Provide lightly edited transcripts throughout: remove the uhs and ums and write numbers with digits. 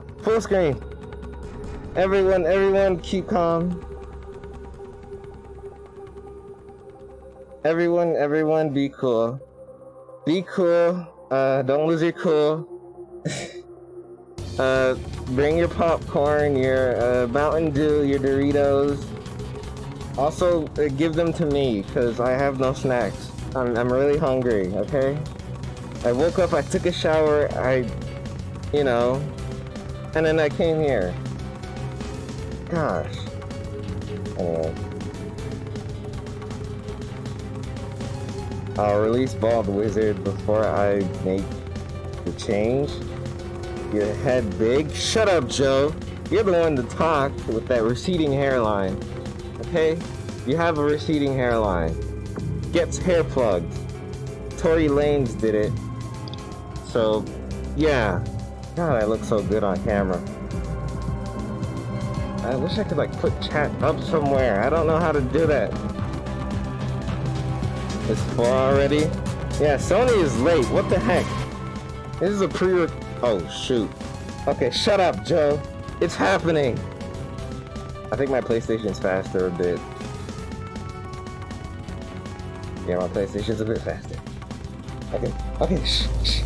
on! Full screen. Everyone, keep calm. Everyone, be cool. Be cool. Don't lose your cool. Bring your popcorn, your Mountain Dew, your Doritos. Also, give them to me, because I have no snacks. I'm really hungry, okay? I woke up, I took a shower, you know, and then I came here. Gosh. Anyway. I'll release Bald Wizard before I make the change. Your head big? Shut up, Joe! You're the one to talk with that receding hairline. Okay? You have a receding hairline. Gets hair plugged. Tory Lanez did it. So, yeah. God, I look so good on camera. I wish I could, like, put chat up somewhere. I don't know how to do that. It's 4 already? Yeah, Sony is late. What the heck? This is a pre-rec... Oh, shoot. Okay, shut up, Joe. It's happening. I think my PlayStation's faster a bit. Yeah, my PlayStation's a bit faster. Okay, shh.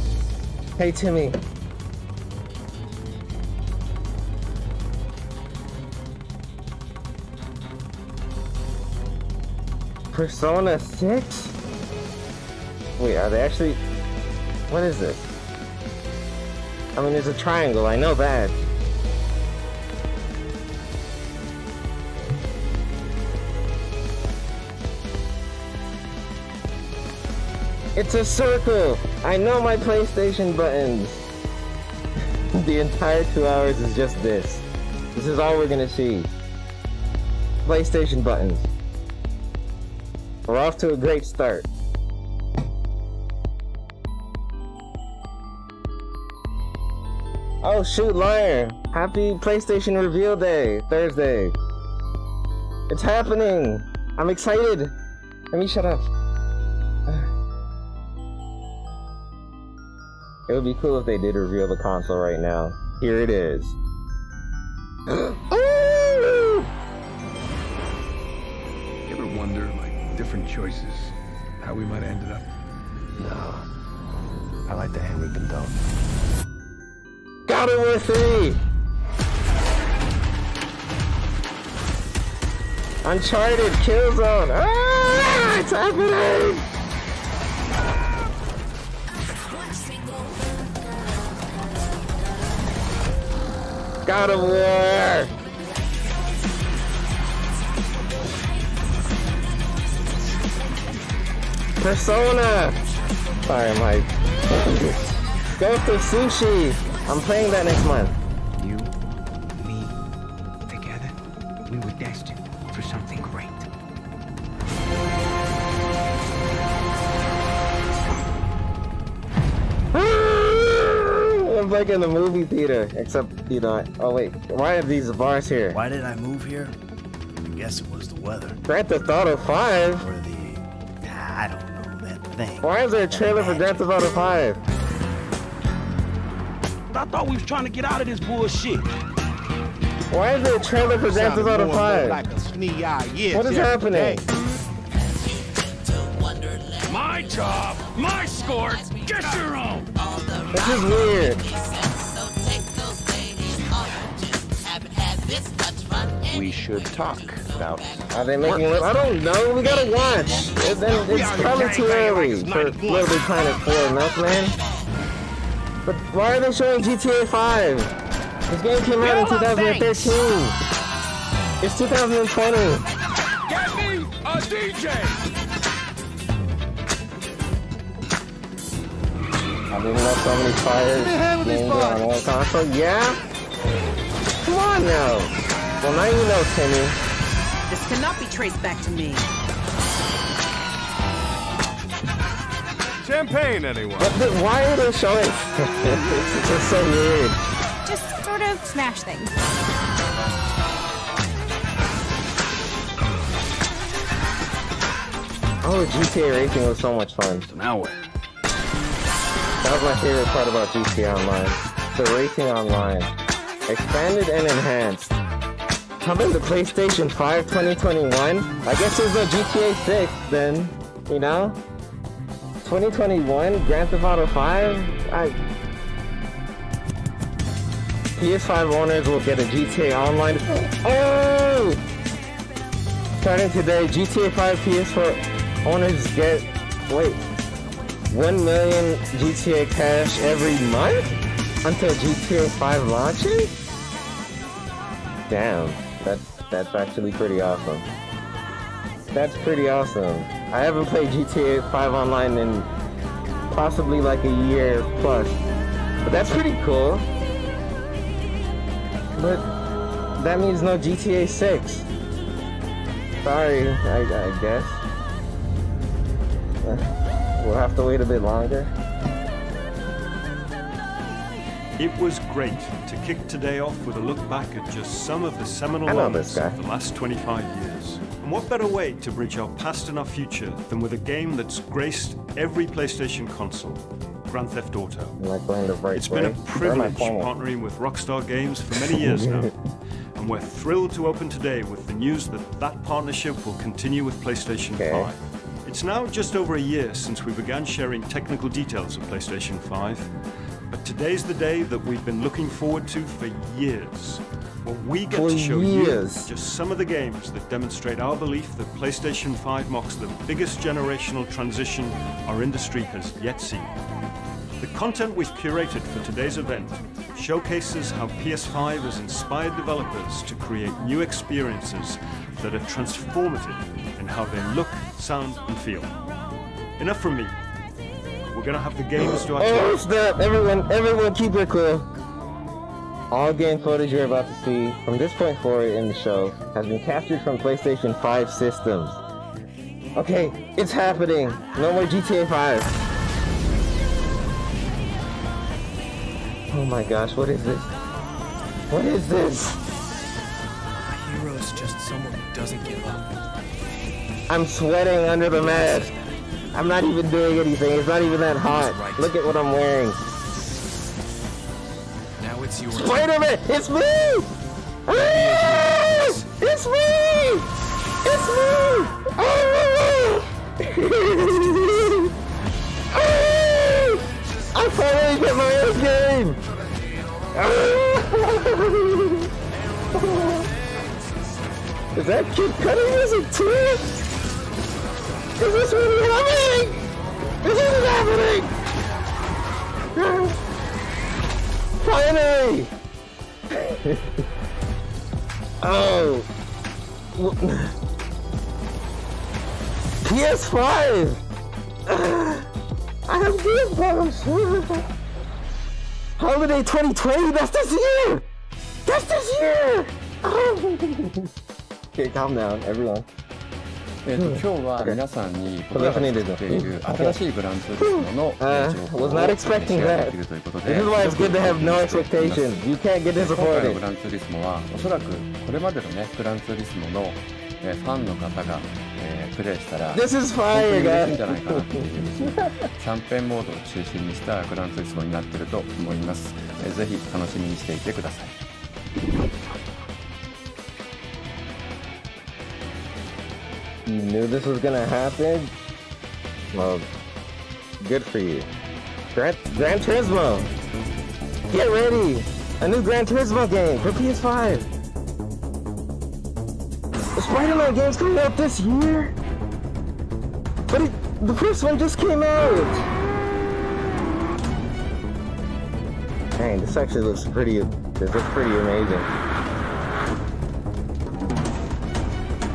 Hey, Timmy. Persona 6? Wait, are they actually... What is this? I mean, there's a triangle, I know that. It's a circle! I know my PlayStation buttons! The entire 2 hours is just this. This is all we're gonna see. PlayStation buttons. We're off to a great start. Oh shoot, liar! Happy PlayStation Reveal Day, Thursday. It's happening! I'm excited! Let me shut up. It would be cool if they did reveal the console right now. Here it is. Ooh! You ever wonder, like, different choices, how we might have ended up? No. I like the hand we've been dealt. Got it with me! Uncharted Killzone! Ah, it's happening! God of War! Persona! Sorry, Mike. Go for sushi! I'm playing that next month. You, me, together, we were destined for something great. I'm like in the movie theater, except, you know, oh wait, why are these bars here? Why did I move here? I guess it was the weather. Grand Theft Auto 5? Or the, I don't know, that thing. Why is there a trailer for Grand Theft Auto 5? I thought we was trying to get out of this bullshit. Why is there a trailer for Grand Theft Auto 5? Like a snee eye. Yes, what is happening? My job, my score, just your own. This is weird. We should talk about. Are they making it? I don't know. We gotta watch. It's probably too early for LittleBigPlanet 4, not man. But why are they showing GTA 5? This game came out in 2013. It's 2020. Get me a DJ. I didn't know so many fires named on one console. Yeah? Come on now. Well, now you know, Timmy. This cannot be traced back to me. Champagne, anyone? But why are they showing? It's just so weird. Just sort of smash things. Oh, GTA Racing was so much fun. So now what? That was my favorite part about GTA Online. The racing online. Expanded and enhanced. Coming to PlayStation 5 2021? I guess there's no GTA 6 then, you know? 2021, Grand Theft Auto 5? PS5 owners will get a GTA Online. Oh! Starting today, GTA 5 PS4 owners get, 1 million GTA cash every month? Until GTA 5 launches? Damn, that's actually pretty awesome. That's pretty awesome. I haven't played GTA 5 Online in possibly like a year plus. But that's pretty cool. But that means no GTA 6. Sorry, I guess. We'll have to wait a bit longer. It was great to kick today off with a look back at just some of the seminal moments of the last 25 years. And what better way to bridge our past and our future than with a game that's graced every PlayStation console, Grand Theft Auto. It's been a privilege partnering with Rockstar Games for many years now, and we're thrilled to open today with the news that that partnership will continue with PlayStation 5. It's now just over a year since we began sharing technical details of PlayStation 5. But today's the day that we've been looking forward to for years. Well, we get to show you just some of the games that demonstrate our belief that PlayStation 5 marks the biggest generational transition our industry has yet seen. The content we've curated for today's event showcases how PS5 has inspired developers to create new experiences that are transformative in how they look, sound, and feel. Enough from me. We're gonna have the games to actually. Oh snap! Everyone, keep it cool. All game footage you're about to see from this point forward in the show has been captured from PlayStation 5 systems. Okay, it's happening. No more GTA 5. Oh my gosh! What is this? What is this? A hero is just someone who doesn't give up. I'm sweating under the mask. I'm not even doing anything. It's not even that hot. Right. Look at what I'm wearing. Now it's yours. Spider-Man! It's me! It's me! It's me! It's me! Oh my God! I finally get my own game! Is that kid cutting music too? Is this really happening? Is this happening? Finally! Oh. PS5! I have Xbox! Holiday 2020, that's this year! That's this year! Okay, calm down, everyone. Was not expecting that. This is why it's good to have no expectation. You can't get disappointed. This is fire, guys. You knew this was gonna happen? Well, good for you. Gran Turismo! Get ready! A new Gran Turismo game for PS5! The Spider-Man game's coming out this year? But the first one just came out! Dang, this actually looks pretty, amazing.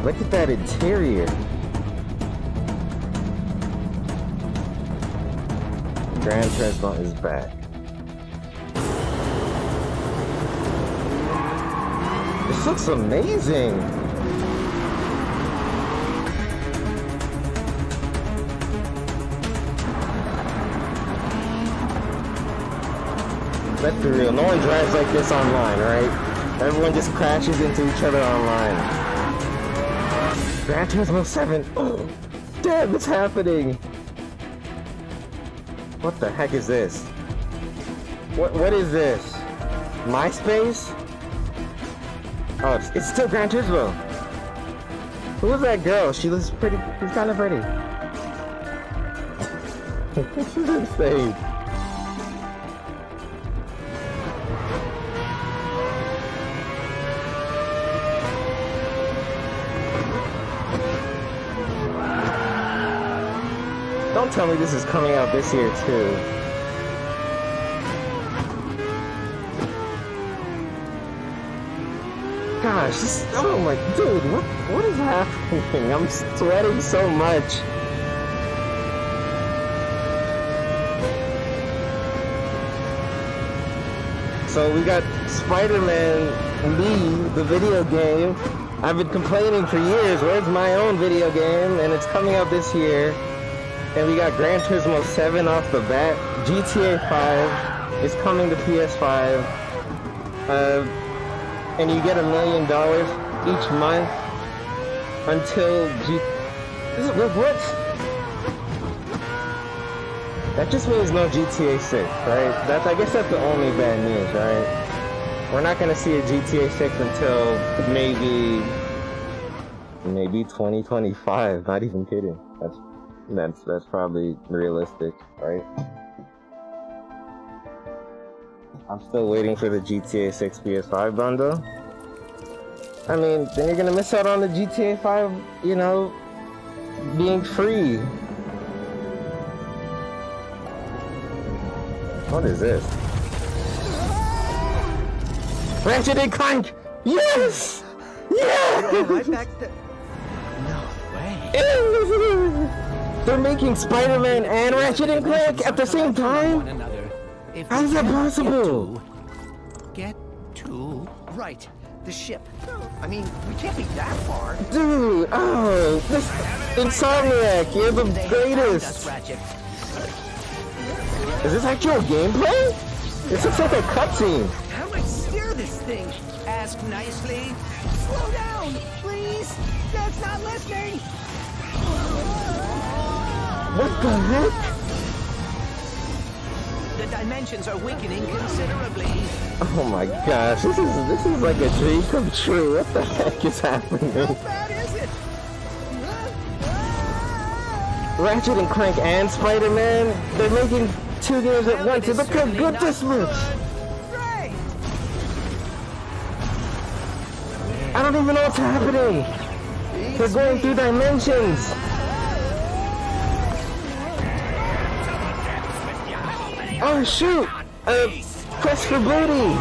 Look at that interior. Gran Turismo is back. This looks amazing. Let's be real, no one drives like this online, right? Everyone just crashes into each other online. Gran Turismo 7! Oh! Damn, it's happening! What the heck is this? What is this? MySpace? Oh, it's still Gran Turismo. Who was that girl? She was pretty. She's kind of pretty. This is insane. Don't tell me this is coming out this year too. Gosh, this, oh my dude, what is happening? I'm sweating so much. So we got Spider-Man Leave, the video game. I've been complaining for years, where's my own video game? And it's coming out this year. And we got Gran Turismo 7 off the bat. GTA 5 is coming to PS5. And you get $1 million each month until What? That just means no GTA 6, right? I guess that's the only bad news, right? We're not going to see a GTA 6 until maybe 2025. Not even kidding. That's probably realistic, right? I'm still waiting for the GTA 6 PS5 bundle. I mean, then you're gonna miss out on the GTA 5, you know, being free. What is this? Ratchet and Clank! Yes! Yes! No way! They're making Spider-Man and Ratchet and Clank at the same time? How is that possible? Get to... Right, the ship. I mean, we can't be that far. Dude, oh, this Insomniac, you're the greatest. Is this actual gameplay? This looks like a cutscene. How do I steer this thing? Ask nicely. Slow down, please. That's not listening. What the heck? The dimensions are weakening considerably. Oh my gosh, this is like a dream come true. What the heck is happening? How bad is it? Ratchet and Clank and Spider-Man, they're making two games at once. It looks how good this looks. Right. I don't even know what's happening. They're going through dimensions. Oh shoot! Quest for Booty!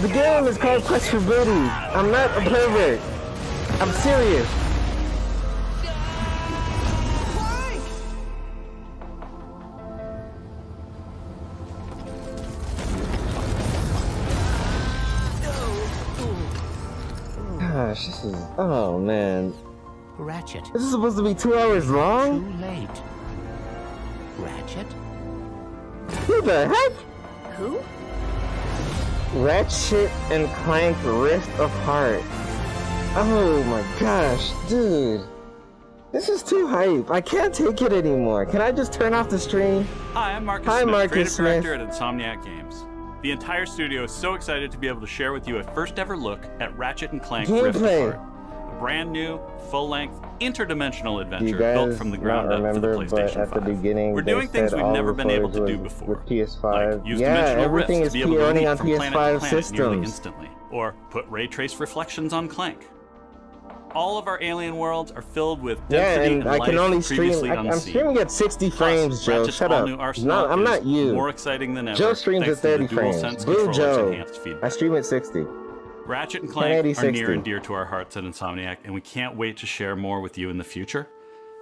The game is called Quest for Booty. I'm not a pervert. I'm serious. Gosh, this is... Oh man. Ratchet. This is supposed to be 2 hours long? Too late. Ratchet? Who the heck? Who? Ratchet and Clank Rift Apart. Oh my gosh, dude. This is too hype. I can't take it anymore. Can I just turn off the stream? Hi, I'm Marcus Smith, Marcus Creative Director at Insomniac Games. The entire studio is so excited to be able to share with you a first ever look at Ratchet and Clank Rift Apart. A brand new, full-length, interdimensional adventure built from the ground up for the PlayStation 5. We're doing things we've never been able to do before. Like use dimensional rifts to be able to leap from planet to planet nearly instantly, or put ray trace reflections on Clank. All of our alien worlds are filled with density and life previously unseen. I'm streaming at 60 frames, Joe. Shut up. No, I'm not you. More exciting than ever. Joe streams at 30 frames. Blue Joe. I stream at 60. Ratchet and Clank are near and dear to our hearts at Insomniac, and we can't wait to share more with you in the future.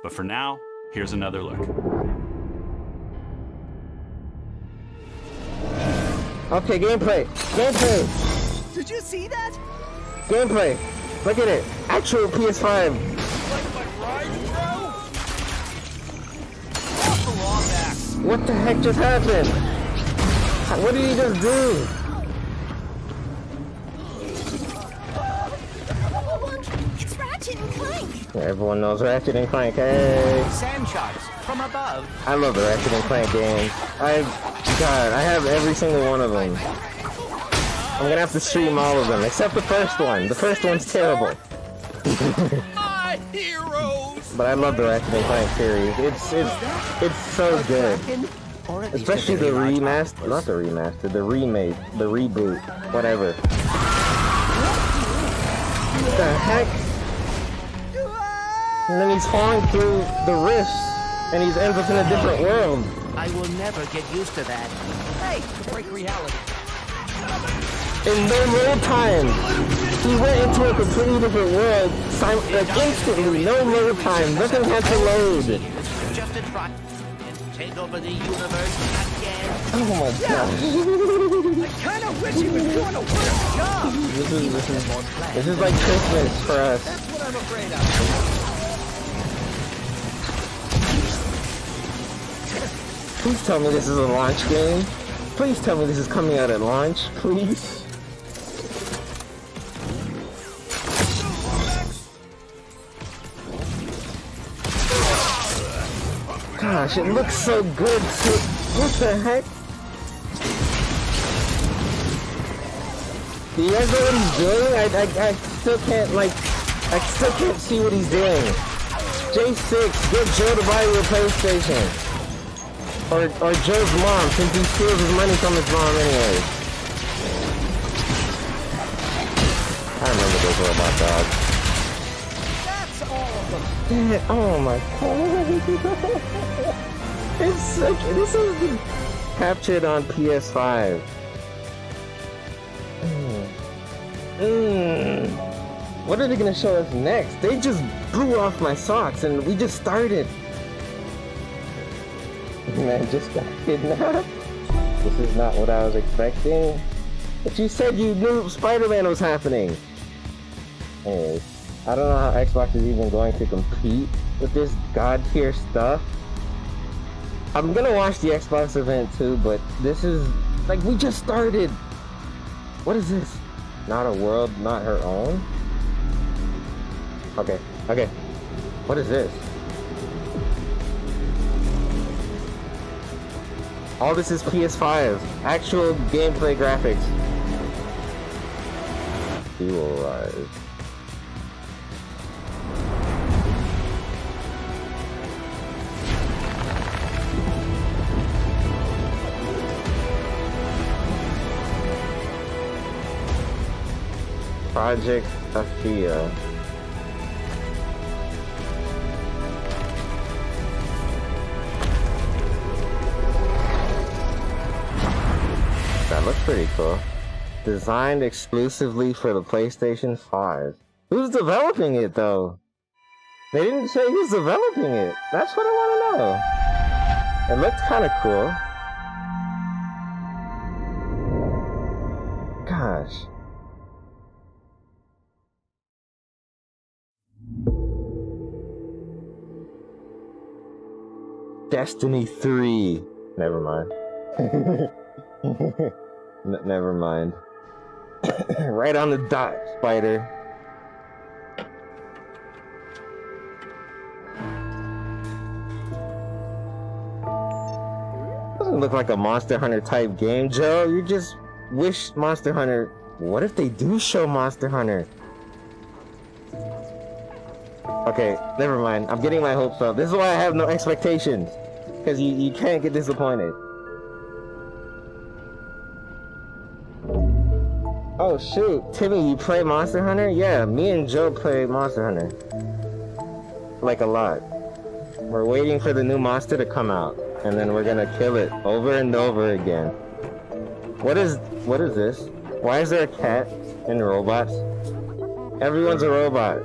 But for now, here's another look. Okay, gameplay. Gameplay. Did you see that? Gameplay. Look at it. Actual PS5. What the heck just happened? What did he just do? Everyone knows Ratchet and Clank, hey! Sand shots from above. I love the Ratchet and Clank games. God, I have every single one of them. I'm gonna have to stream all of them, except the first one. The first one's terrible. My heroes. But I love the Ratchet and Clank series. It's so good. Especially the remaster, not the remaster, the remake, the reboot, whatever. What the heck? And then he's falling through the rifts, and he ends up in a different world. I will never get used to that. Hey, to break reality. In no real time, he went into a completely different world, like instantly, no real time, nothing had to load. Just a try. Take over the universe again. Oh my god. I kind of wish he was doing a worse job. This is like Christmas for us. That's what I'm afraid of. Please tell me this is a launch game. Please tell me this is coming out at launch, please. Gosh, it looks so good too. What the heck? Do you guys know what he's doing? I still can't, like, I still can't see what he's doing. J6, get Joe to buy you a PlayStation. Or Joe's mom, since he steals his money from his mom anyway. I remember those robot dogs. That's all of them. Oh my god. It's so cute. This is captured on PS5. What are they gonna show us next? They just blew off my socks and we just started. Man, just got kidnapped. This is not what I was expecting. But you said you knew Spider-Man was happening. Anyways. I don't know how Xbox is even going to compete with this god-tier stuff. I'm gonna watch the Xbox event too, but this is... like, we just started! What is this? Not a world, not her own? Okay, okay. What is this? All this is PS5. Actual gameplay graphics. Dual Rise. Project Afia. That looks pretty cool. Designed exclusively for the PlayStation 5. Who's developing it though? They didn't say who's developing it. That's what I want to know. It looks kind of cool. Gosh. Destiny 3. Never mind. Never mind. Right on the dot, Spider. Doesn't look like a Monster Hunter type game, Joe. You just wish Monster Hunter... What if they do show Monster Hunter? Okay, never mind. I'm getting my hopes up. This is why I have no expectations. Because you can't get disappointed. Oh shoot, Timmy, you play Monster Hunter? Yeah, me and Joe play Monster Hunter. Like a lot. We're waiting for the new monster to come out. And then we're gonna kill it over and over again. What is this? Why is there a cat and robots? Everyone's a robot.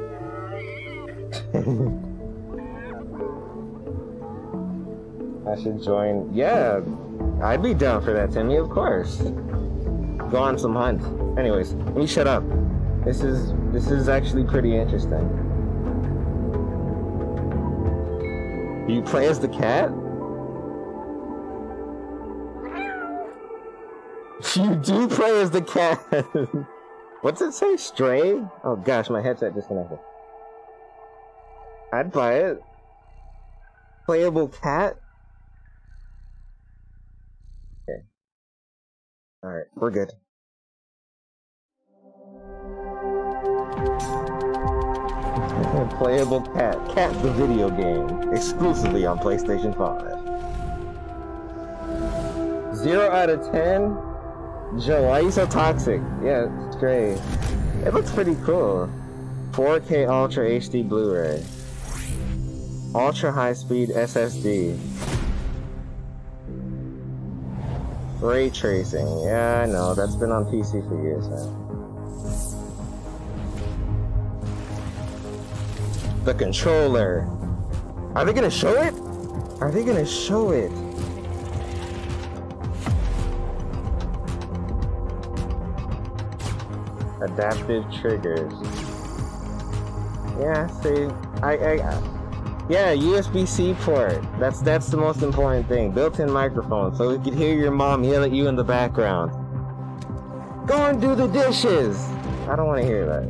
I should join. Yeah, I'd be down for that, Timmy, of course. Go on some hunts. Anyways, let me shut up. This is actually pretty interesting. Do you play as the cat? You do play as the cat. What's it say? Stray? Oh gosh, my headset disconnected. I'd buy it. Playable cat? Okay. Alright, we're good. and playable Cat. Cat the video game, exclusively on PlayStation 5. 0 out of 10. Joe, why are you so toxic? Yeah, it's great. It looks pretty cool. 4K Ultra HD Blu-ray. Ultra high speed SSD. Ray tracing. Yeah, I know. That's been on PC for years now. The controller. Are they gonna show it? Are they gonna show it? Adaptive triggers. Yeah, see, yeah, USB-C port. That's the most important thing. Built-in microphone, so you can hear your mom yell at you in the background. Go and do the dishes! I don't want to hear that.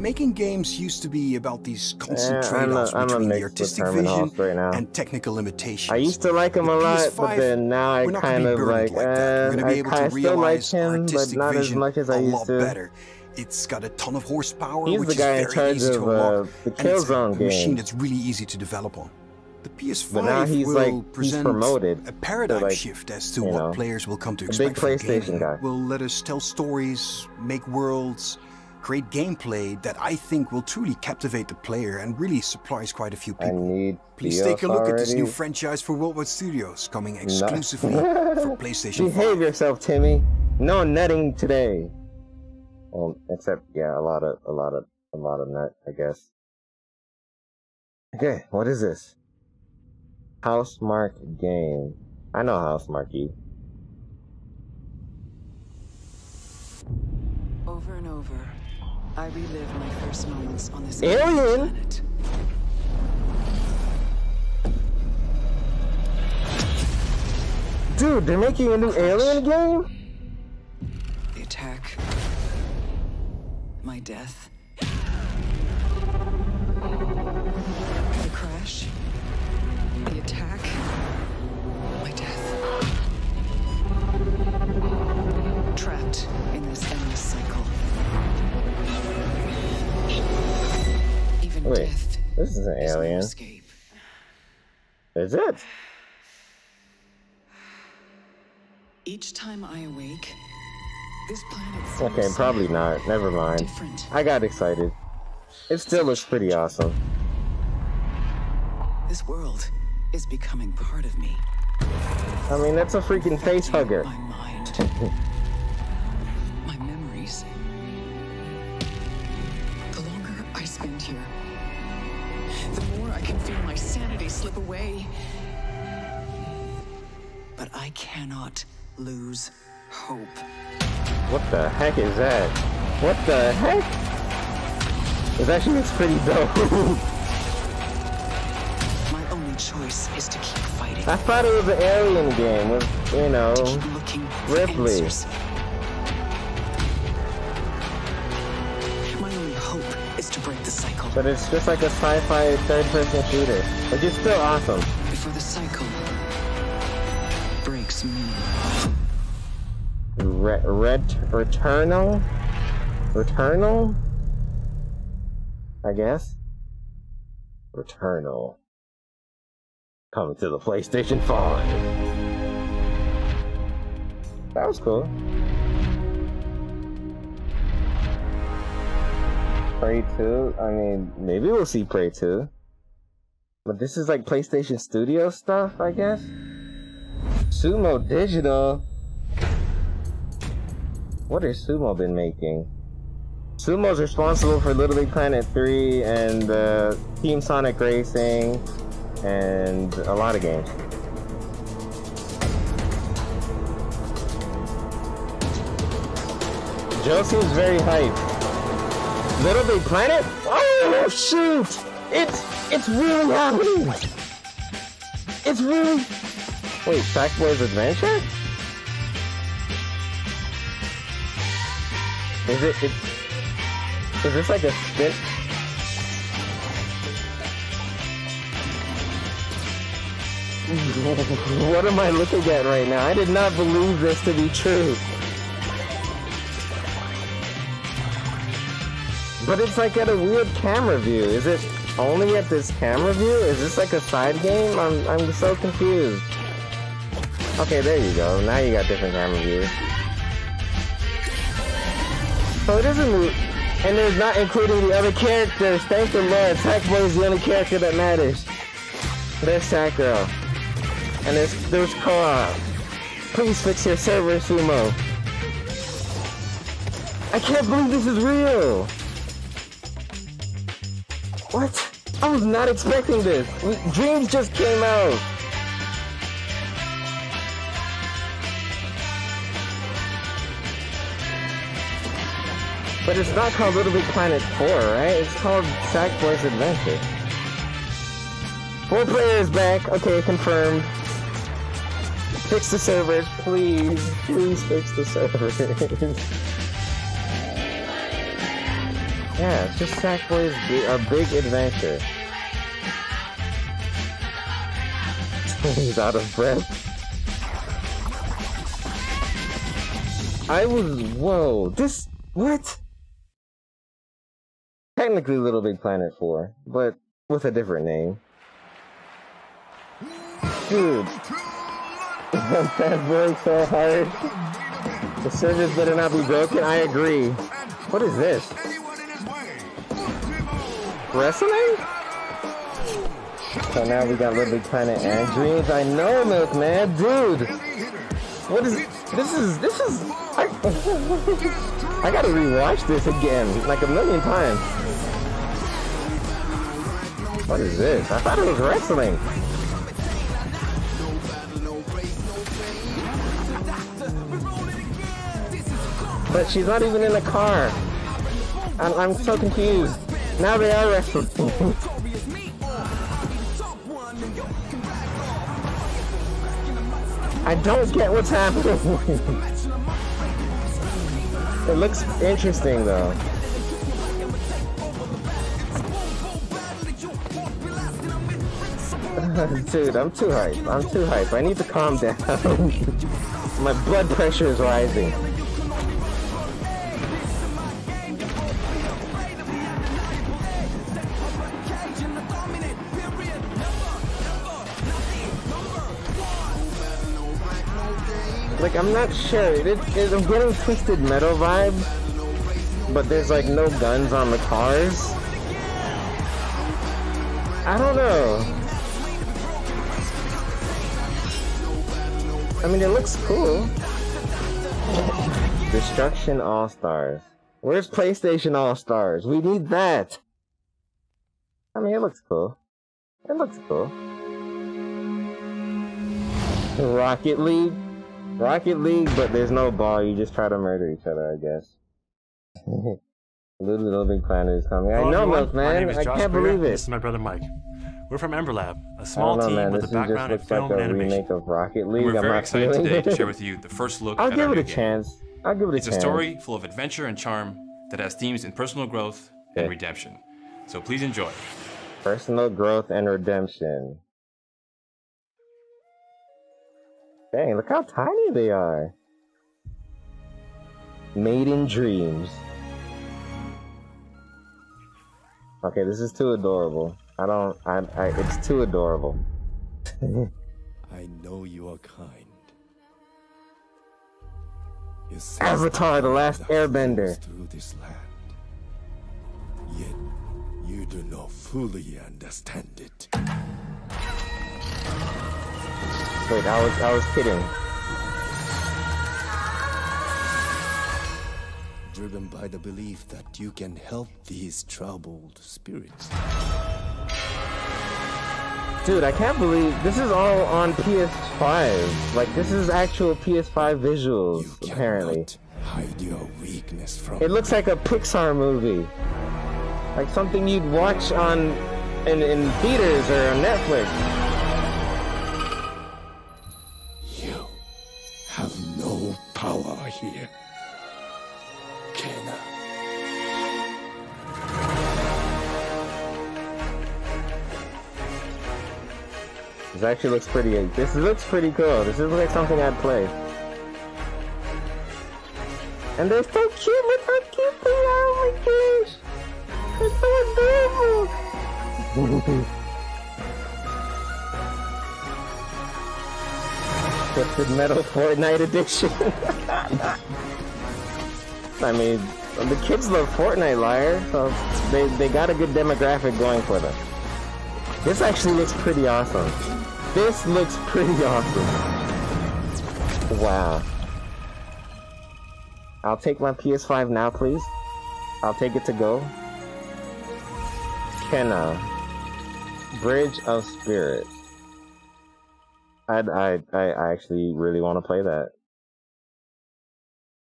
Making games used to be about these constant trade-offs between the artistic vision and technical limitations. I used to like him a lot, but then now I kind of like, I still like him, but not as much as I used to. Better. It's got a ton of horsepower, which is very easy to unlock, and it's a machine that's really easy to develop on. The PS5 will present a paradigm shift as to what players will come to expect from gaming. Will let us tell stories, make worlds, great gameplay that I think will truly captivate the player and really surprise quite a few people. Please take a look at this new franchise for Worldwide Studios, coming exclusively for PlayStation 5. Behave yourself, Timmy. No nutting today. Except yeah, a lot of nut, I guess. Okay, what is this? Housemarque game. I know Housemarque. Over and over. I relive my first moments on this alien planet. Dude, they're making a new Alien game? The attack. My death. The crash. The attack. My death. Trapped in this endless cycle. Wait, this is an alien. Is it? Each time I awake, this planet. Okay, probably not. Never mind. Different. I got excited. It still looks pretty awesome. This world is becoming part of me. I mean, that's a freaking face hugger. My mind. My memories. The longer I spend here, the more I can feel my sanity slip away. But I cannot lose hope. What the heck is that? What the heck? It actually looks pretty dope. My only choice is to keep fighting. I thought it was an alien game with, you know, Ripley. My only hope is to break the cycle. But it's just like a sci-fi third-person shooter, which is still awesome. Before the cycle breaks me. Returnal? Returnal? I guess? Returnal. Coming to the PlayStation 5. That was cool. Prey 2? I mean, maybe we'll see Prey 2. But this is like PlayStation Studios stuff, I guess? Sumo Digital? What has Sumo been making? Sumo's responsible for Little Big Planet 3 and Team Sonic Racing and a lot of games. Joe seems very hyped. Little Big Planet? Oh shoot! It's really happening! It's really... Wait, Sackboy's Adventure? Is it... Is this like a spin... What am I looking at right now? I did not believe this to be true. But it's like at a weird camera view. Is it only at this camera view? Is this like a side game? I'm so confused. Okay, there you go. Now you got different camera views. So it is a move. And there's not including the other characters. Thank the Lord. Sackboy is the only character that matters. There's Sackgirl. And there's co-op. Please fix your server, Sumo. I can't believe this is real! What? I was not expecting this! Dreams just came out! But it's not called Little Big Planet 4, right? It's called Sackboy's Adventure. 4 players back. Okay, confirmed. Fix the servers, please. Please fix the servers. Yeah, it's just Sackboy's a big adventure. He's out of breath. Whoa, this, what? Technically Little Big Planet 4, but with a different name. Dude, I'm fanboying so hard. The servers better not be broken, I agree. What is this? Wrestling? So now we got Little Big Planet and Dreams. I know, Milkman, dude! What is... This is... I gotta rewatch this again, like a million times. What is this? I thought it was wrestling. But she's not even in a car. I'm so confused. Now they are wrestling. I don't get what's happening. It looks interesting though. Dude, I'm too hype. I'm too hype. I need to calm down. My blood pressure is rising. Like, I'm not sure, I'm getting Twisted Metal vibes, but there's like no guns on the cars. I don't know. I mean, it looks cool. Destruction All-Stars. Where's PlayStation All-Stars? We need that. I mean, it looks cool. It looks cool. Rocket League. Rocket League, but there's no ball. You just try to murder each other, I guess. Little Big Planet is coming. Hello, I know, Milkman. I can't believe it. This is my brother Mike. We're from Emberlab, a small team with a background in film and animation. Remake of Rocket League. We're very excited today to share with you the first look at our new game. I'll give it a chance. I'll give it a chance. It's a story full of adventure and charm that has themes in personal growth and redemption. So please enjoy. Personal growth and redemption. Dang, look how tiny they are. Made in Dreams. Okay, this is too adorable. It's too adorable. I know you are kind. Avatar, the last airbender. Through this land. Yet, you do not fully understand it. Wait, I was kidding. Driven by the belief that you can help these troubled spirits. Dude, I can't believe this is all on PS5. Like, this is actual PS5 visuals, you apparently. Hide your weakness from it. Looks like a Pixar movie. Like something you'd watch on in theaters or on Netflix. Power here. Kena. This actually looks pretty. This looks pretty cool. This is like something I'd play. And they're so cute. Look how cute they are. Oh my gosh, they're so adorable. Twisted Metal Fortnite Edition. I mean, the kids love Fortnite, liar. So they got a good demographic going for them. This actually looks pretty awesome. This looks pretty awesome. Wow. I'll take my PS5 now, please. I'll take it to go. Kenna. Bridge of Spirits. I actually really want to play that.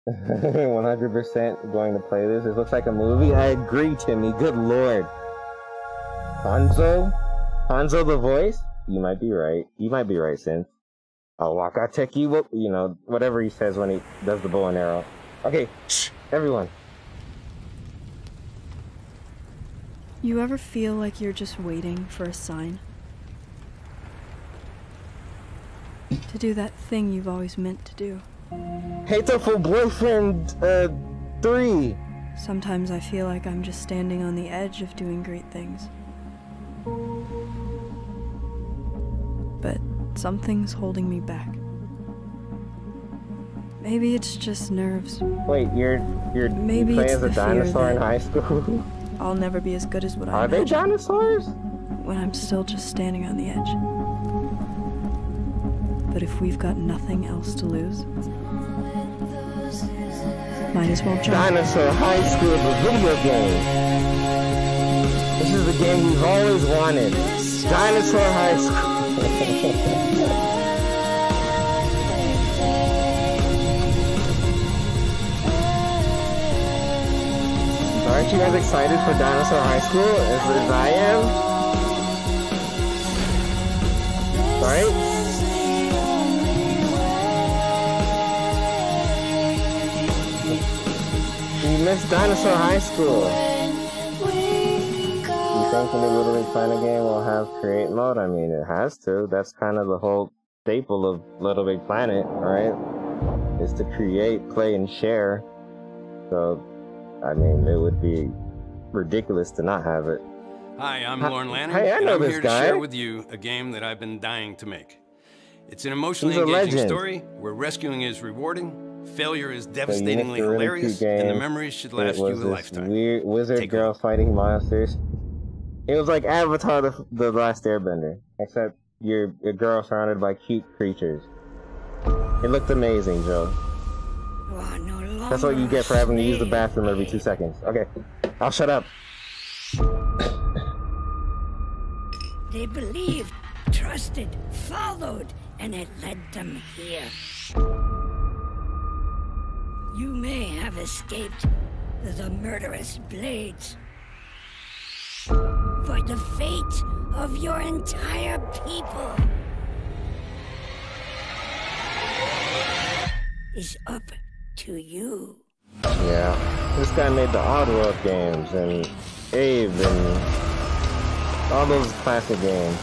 100% going to play this. It looks like a movie. I agree, Timmy. Good lord. Hanzo? Hanzo the voice? You might be right. You might be right, Sin. I'll walk out, tech you, you know, whatever he says when he does the bow and arrow. Okay, shh, everyone. You ever feel like you're just waiting for a sign? To do that thing you've always meant to do. Hateful Boyfriend 3. Sometimes I feel like I'm just standing on the edge of doing great things. But something's holding me back. Maybe it's just nerves. Wait, you're maybe you play as a dinosaur in high school? I'll never be as good as what I Are they dinosaurs? When I'm still just standing on the edge. But if we've got nothing else to lose, might as well jump. Dinosaur High School is a video game. This is the game we've always wanted. Dinosaur High School. Aren't you guys excited for Dinosaur High School as I am? Right? We missed Dinosaur High School. Think the new LittleBigPlanet game will have create mode? I mean, it has to. That's kind of the whole staple of LittleBigPlanet, right? Is to create, play, and share. So, I mean, it would be ridiculous to not have it. Hi, I'm Lauren Lanner. Hey, I know this guy. I'm here to share with you a game that I've been dying to make. It's an emotionally engaging story where rescuing is rewarding. Failure is devastatingly hilarious, and the memories should last you a lifetime. Weird wizard girl fighting monsters. It was like Avatar the Last Airbender, except you're a girl surrounded by cute creatures. It looked amazing, Joe. That's what you get for having to use the bathroom every 2 seconds. Okay, I'll shut up. They believed, trusted, followed, and it led them here. You may have escaped the murderous blades. For the fate of your entire people is up to you. Yeah, this guy made the Oddworld games and Ave and all those classic games.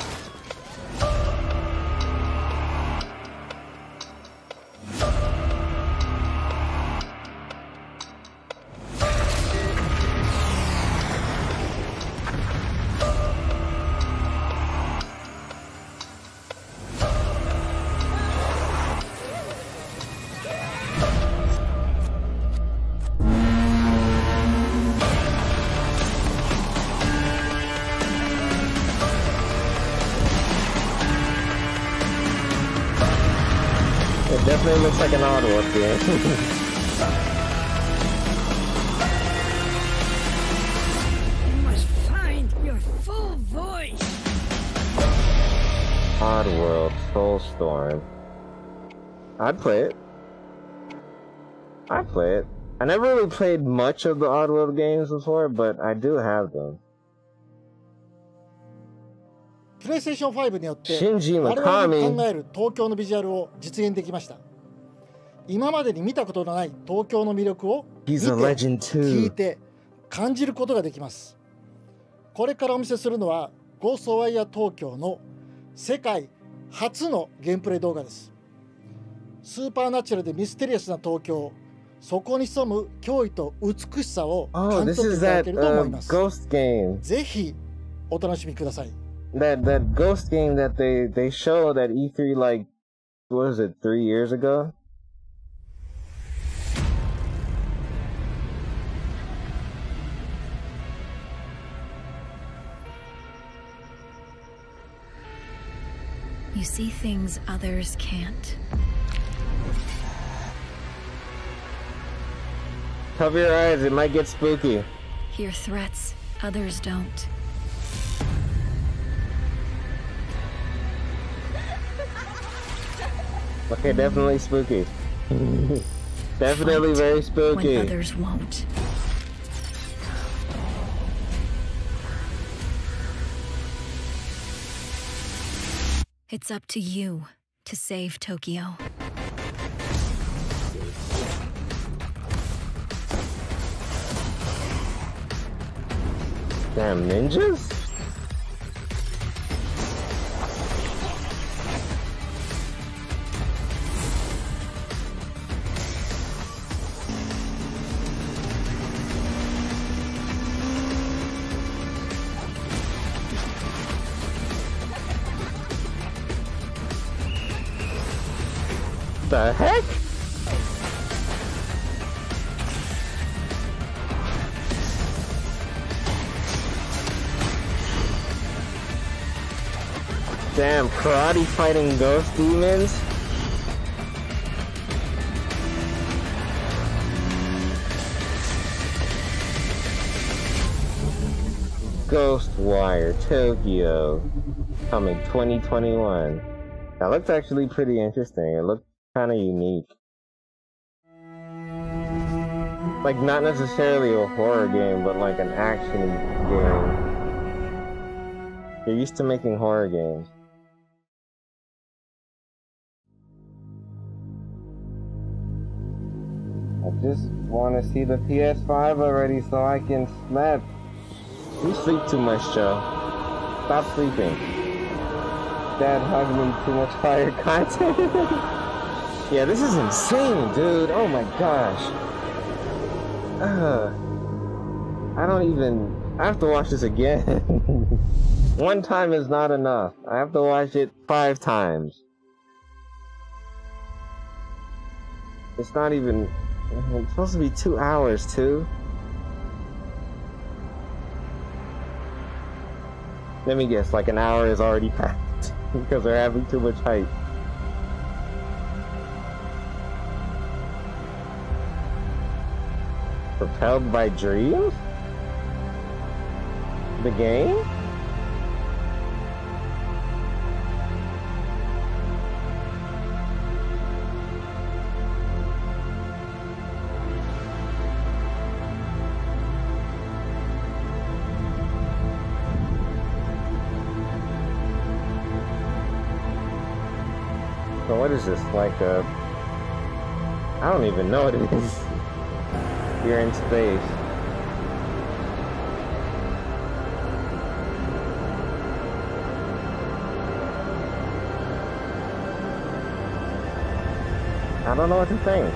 Like an auto up here. You must find your full voice. Oddworld Soulstorm. I'd play it. I'd play it. I never really played much of the Oddworld games before, but I do have them. PlayStation 5 によって我々の考える東京のビジュアルを実現できました。今までに見たことのない東京の魅力を見て、聞いて、感じることができます。これからお見せするのはゴーストワイヤー東京の世界初のゲームプレイ動画です。スーパーナチュラルでミステリアスな東京、そこに潜む脅威と美しさを感じていただけると思います。ぜひお楽しみください。 That ghost game that they showed at E3 like what was it 3 years ago? You see things others can't. Cover your eyes, it might get spooky. Hear threats others don't. Okay, definitely spooky. Definitely Fight very spooky. When others won't. It's up to you to save Tokyo. Damn ninjas? What the heck? Damn, karate fighting ghost demons? Ghostwire Tokyo coming 2021. That looks actually pretty interesting. It looks kind of unique. Like, not necessarily a horror game, but like an action game. You're used to making horror games. I just want to see the PS5 already so I can snap. You sleep too much, Joe. Stop sleeping. Dad hugged me too much fire content. Yeah, this is insane, dude. Oh my gosh. I don't even... I have to watch this again. One time is not enough. I have to watch it 5 times. It's not even... It's supposed to be 2 hours, too. Let me guess, like an hour is already packed. Because they're having too much hype. Propelled by Dreams? The game? So what is this? Like a... I don't even know what it is. You're in space. I don't know what to think.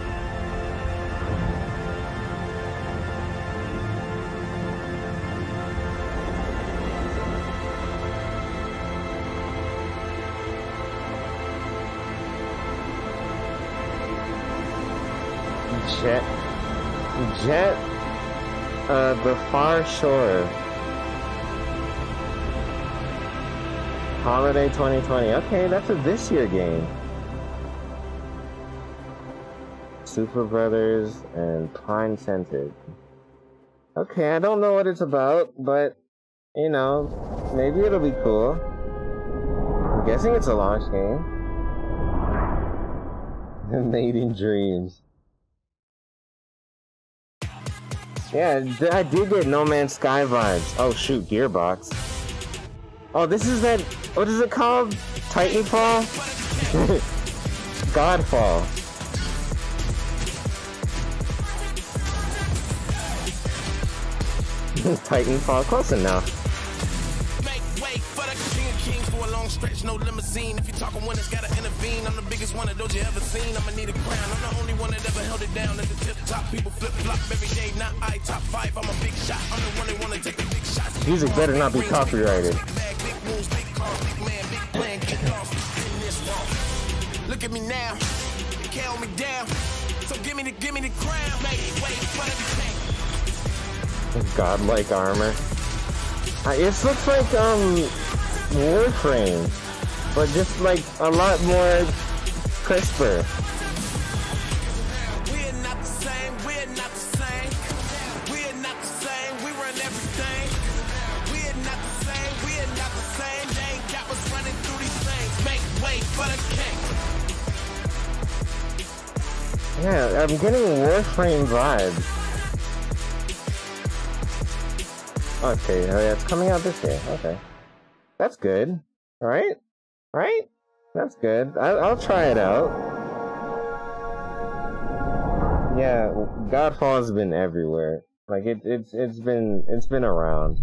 The Far Shore. Holiday 2020. Okay, that's a this year game. Super Brothers and Pine Scented. Okay, I don't know what it's about, but you know, maybe it'll be cool. I'm guessing it's a launch game. Made in Dreams. Yeah, I did get No Man's Sky vibes. Oh shoot, Gearbox. Oh, this is that... What is it called? Titanfall? Godfall. Titanfall, close enough. long stretch, no limousine. If you talking one that's gotta intervene, I'm the biggest one that don't you ever seen. I'ma need a crown. I'm the only one that ever held it down at the tip top. People flip flop every day. Not I top five. I'm a big shot. I'm the one that wanna take the big shots. Music better not be copyrighted. Big moves, big car, big man, big plan. Get lost in this wall. Look at me now. Kill me down. So give me the crown. Baby, wait for the godlike armor. It looks like Warframe, but just like a lot more crisper. We're not the same, we're not the same, we're not the same, we run everything. We're not the same, we're not the same. They ain't got us running through these things. Make way for the king. Yeah, I'm getting Warframe vibes. Okay, it's coming out this year. Okay. That's good. Alright? Right? That's good. I'll try it out. Yeah, Godfall's been everywhere. Like it's been around.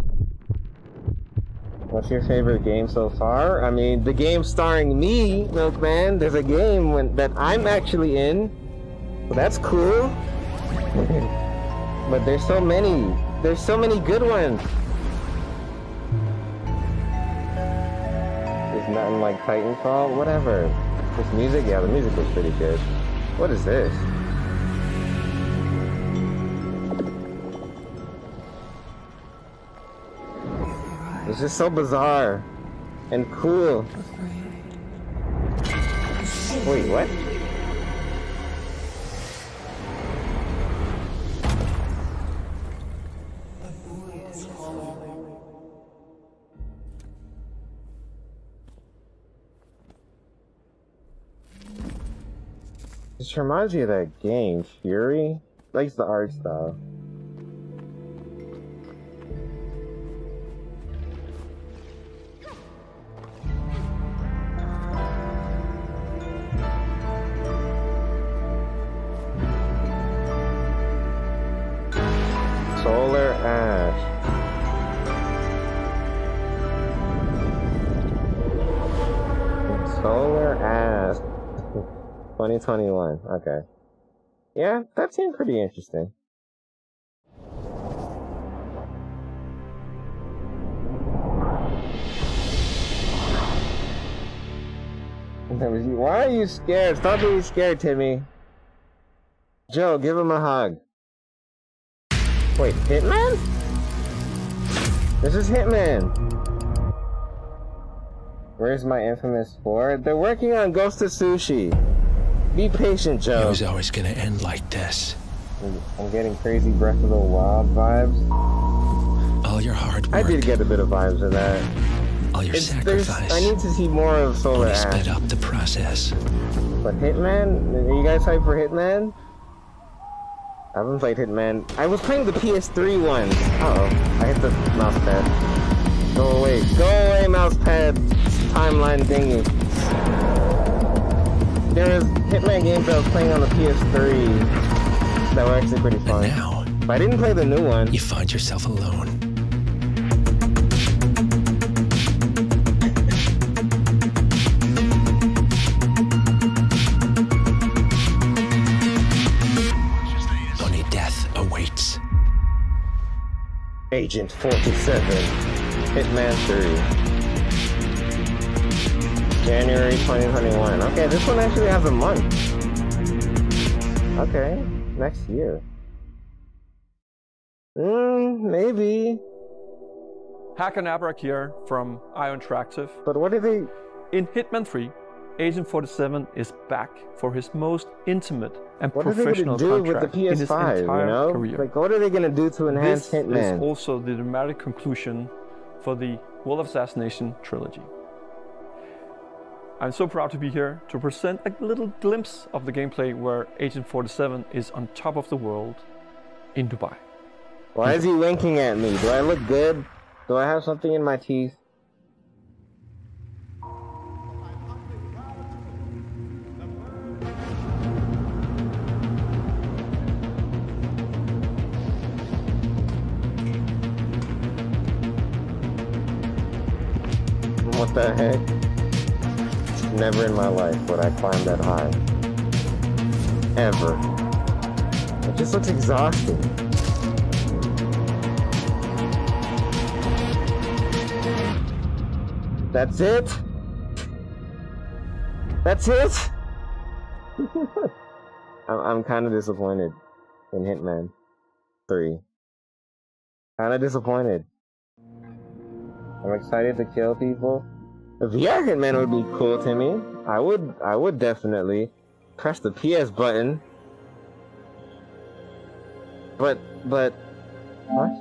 What's your favorite game so far? I mean, the game starring me, Milkman. There's a game that I'm actually in. Well, that's cool. But there's so many. There's so many good ones. There's nothing like Titanfall, whatever. This music, yeah, the music was pretty good. What is this? It's just so bizarre and cool. Wait, what? This reminds you of that game, Fury. Likes the art style. Solar Ash. Solar Ash. 2021, okay. Yeah, that seemed pretty interesting. Why are you scared? Stop being scared, Timmy. Joe, give him a hug. Wait, Hitman? This is Hitman. Where's my infamous board? They're working on Ghost of Sushi. Be patient, Joe. It was always gonna end like this. I'm getting crazy Breath of the Wild vibes. All your hard work. I did get a bit of vibes of that. All your sacrifice. I need to see more of Solar Ash. Sped up the process. But Hitman, are you guys hyped for Hitman? I haven't played Hitman. I was playing the PS3 one. Uh-oh, I hit the mouse pad. Go away, mouse pad. Timeline thingy. There was Hitman games that I was playing on the PS3 that were actually pretty fun. Now, but I didn't play the new one. You find yourself alone. Only death awaits. Agent 47, Hitman 3. January 2021. Okay, this one actually has a month. Okay, next year. Maybe. Hakanabrak here from Ion Tractive. But what did they... In Hitman 3, Agent 47 is back for his most intimate and professional contract in his entire career. Like, what are they going to do to enhance Hitman? This is also the dramatic conclusion for the World of Assassination trilogy. I'm so proud to be here to present a little glimpse of the gameplay where Agent 47 is on top of the world in Dubai. Why is he winking at me? Do I look good? Do I have something in my teeth? What the heck? Never in my life would I climb that high. Ever. It just looks exhausting. That's it? That's it? I'm kind of disappointed in Hitman 3. Kind of disappointed. I'm excited to kill people. The VR Hitman would be cool to me. I would definitely press the PS button. But what?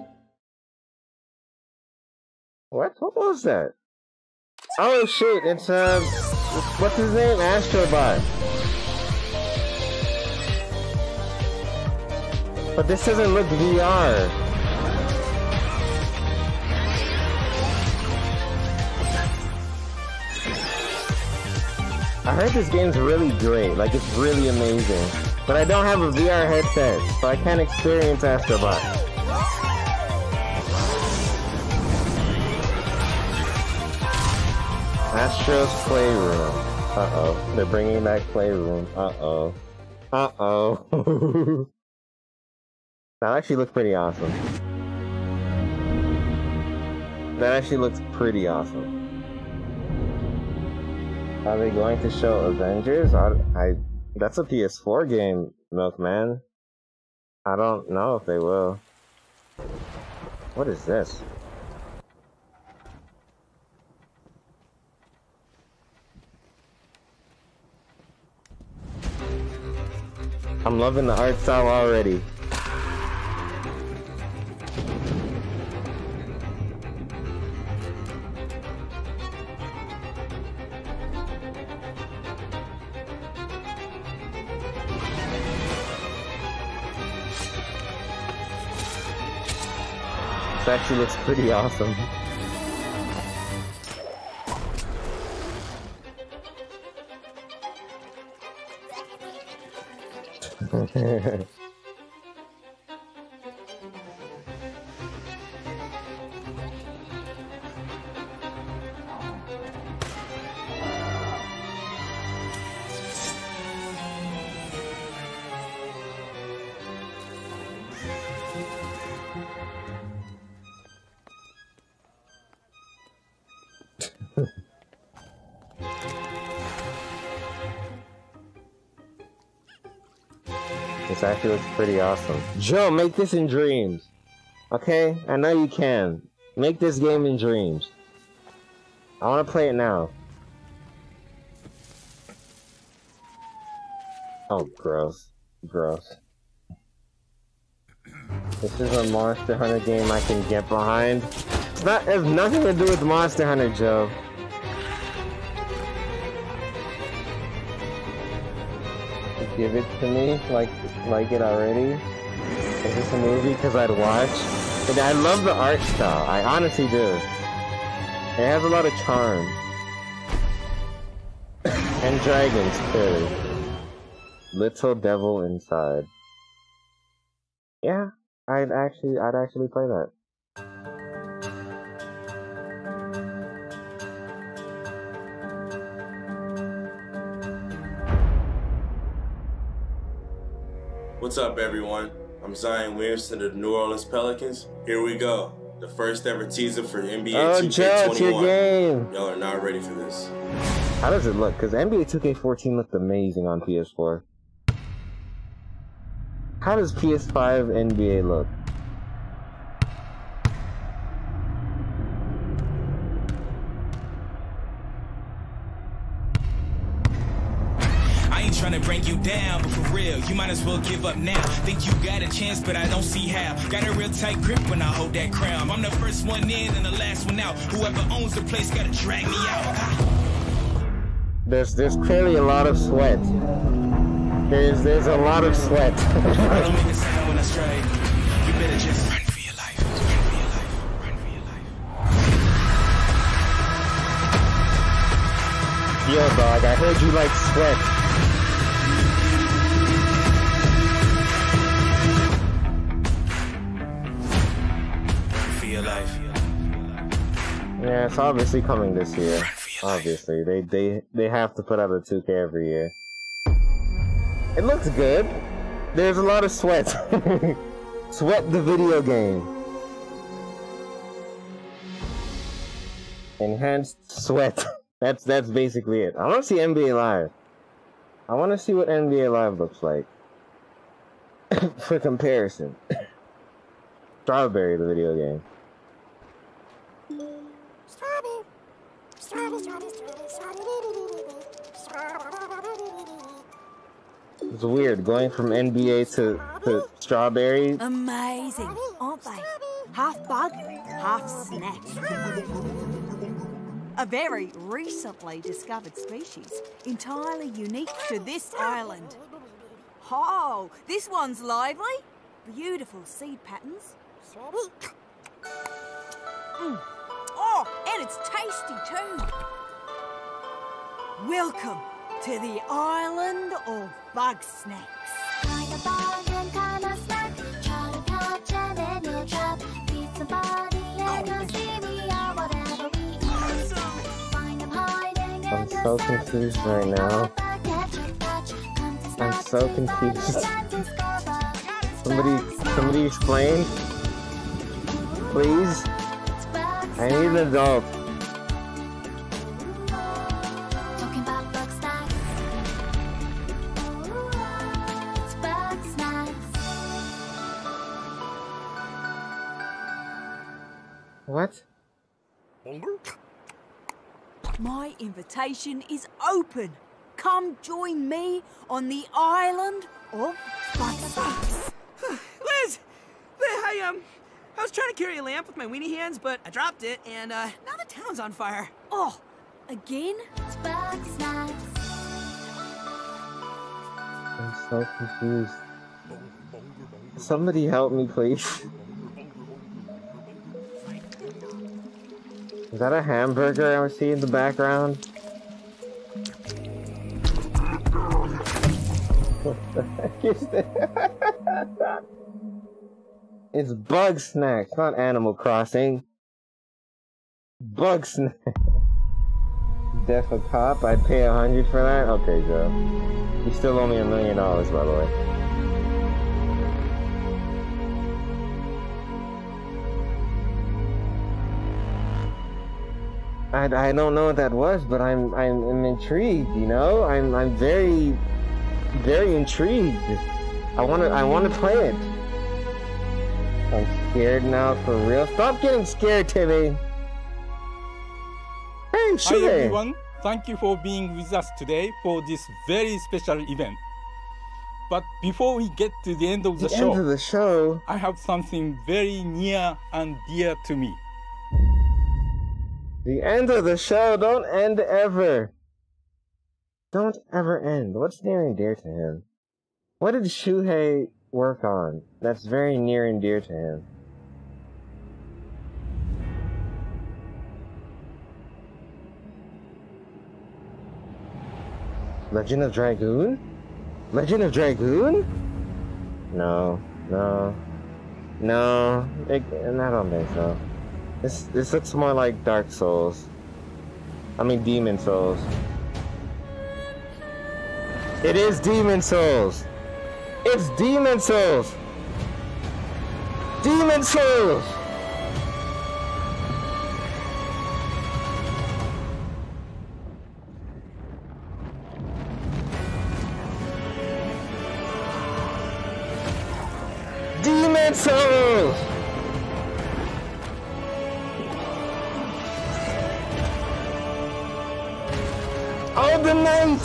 What was that? Oh shoot! It's what's his name? Astrobot. But this doesn't look VR. I heard this game's really great, like it's really amazing. But I don't have a VR headset, so I can't experience Astrobot. Astro's Playroom. Uh-oh. They're bringing back Playroom. Uh-oh. Uh-oh. That actually looks pretty awesome. That actually looks pretty awesome. Are they going to show Avengers? That's a PS4 game, Milkman. I don't know if they will. What is this? I'm loving the art style already. Actually looks pretty awesome. This actually looks pretty awesome. Joe, make this in Dreams. Okay? I know you can. Make this game in Dreams. I want to play it now. Oh, gross. Gross. This is a Monster Hunter game I can get behind. That has nothing to do with Monster Hunter, Joe. Give it to me, like it already. Is this a movie? Because I'd watch. And I love the art style. I honestly do. It has a lot of charm. And dragons, clearly. Little Devil Inside. Yeah, I'd actually play that. What's up, everyone? I'm Zion Williamson of the New Orleans Pelicans. Here we go. The first ever teaser for NBA 2K21. It's your game. Y'all are not ready for this. How does it look? Because NBA 2K14 looked amazing on PS4. How does PS5 NBA look? Trying to bring you down, but for real, you might as well give up now. Think you got a chance, but I don't see how. Got a real tight grip when I hold that crown. I'm the first one in and the last one out. Whoever owns the place gotta drag me out. There's clearly a lot of sweat. There's a lot of sweat. I don't make a sound when I stray. You better just run for your life. Run for your life. Run for your life. Yo, dog, I heard you like sweat. Yeah, it's obviously coming this year. Obviously, they have to put out a 2K every year. It looks good. There's a lot of sweat. Sweat the video game. Enhanced sweat. That's basically it. I want to see NBA Live. I want to see what NBA Live looks like. For comparison. Strawberry, the video game. It's weird going from NBA to strawberry. Amazing, aren't they? Half bug, half snack. A very recently discovered species, entirely unique to this island. Oh, this one's lively. Beautiful seed patterns. Mm. Oh, and it's tasty too. Welcome to the island of Bugsnax. I'm so confused right now. I'm so confused. Somebody explain, please. I need an adult. What? My invitation is open. Come join me on the island of Bugsnax. Liz! I was trying to carry a lamp with my weenie hands, but I dropped it, and now the town's on fire. Oh, again? Bugsnax. I'm so confused. Somebody help me, please. Is that a hamburger I see in the background? What the heck is that? It's Bugsnax, not Animal Crossing. Bugsnax. Death of Cop, I'd pay 100 for that? Okay, Joe. You still owe me $1 million, by the way. I don't know what that was, but I'm intrigued, you know? I'm very, very intrigued. I wanna play it. I'm scared now, for real. Stop getting scared, Timmy. Hey, Timmy. Hi everyone. Thank you for being with us today for this very special event. But before we get to the end of the show, I have something very near and dear to me. The end of the show don't end ever. Don't ever end. What's near and dear to him? What did Shuhei work on that's very near and dear to him? Legend of Dragoon? Legend of Dragoon? No. I don't think so. This looks more like Dark Souls. I mean Demon Souls. It is Demon Souls! It's Demon Souls! Demon Souls! Demon Souls! All the night!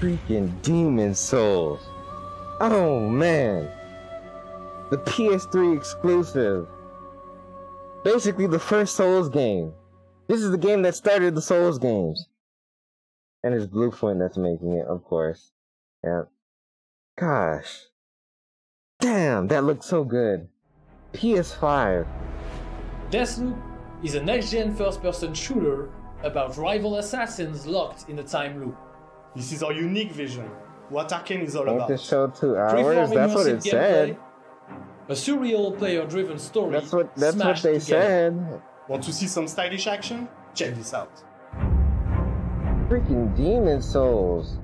Freaking Demon Souls. Oh man. The PS3 exclusive. Basically the first Souls game. This is the game that started the Souls games. And it's Bluepoint that's making it, of course. Yeah. Gosh. Damn, that looks so good. PS5. Deathloop is a next-gen first-person shooter about rival assassins locked in a time loop. This is our unique vision. What Arkane is all about. The show 2 hours. That's what it said. A surreal player-driven story. That's what they said. Want to see some stylish action? Check this out. Freaking Demon Souls.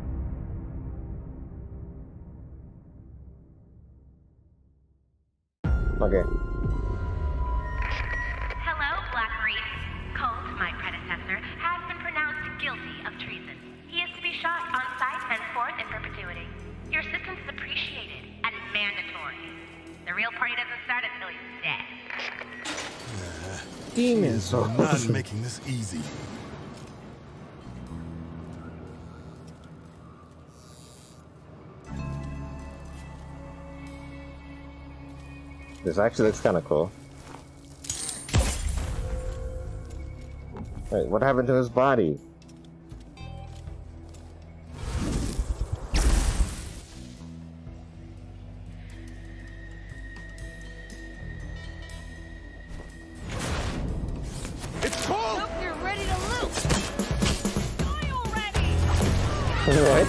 Okay. Hello, Black Reese. Colt, my predecessor, has been pronounced guilty of treason. He is to be shot on sight and forth in perpetuity. Your assistance is appreciated and mandatory. The real party doesn't start until he's dead. Demons are not making this easy. This actually looks kind of cool. Wait, what happened to his body? It's full! Hope you're ready to loot! Die already! What?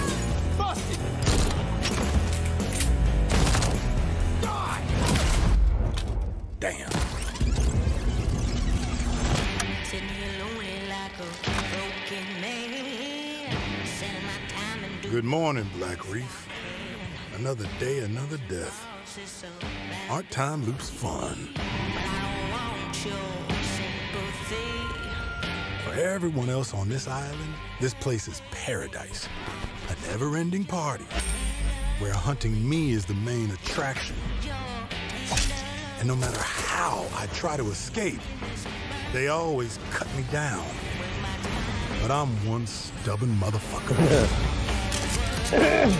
Good morning, Black Reef. Another day, another death. Our time loops fun. For everyone else on this island, this place is paradise. A never-ending party where hunting me is the main attraction. And no matter how I try to escape, they always cut me down. But I'm one stubborn motherfucker. This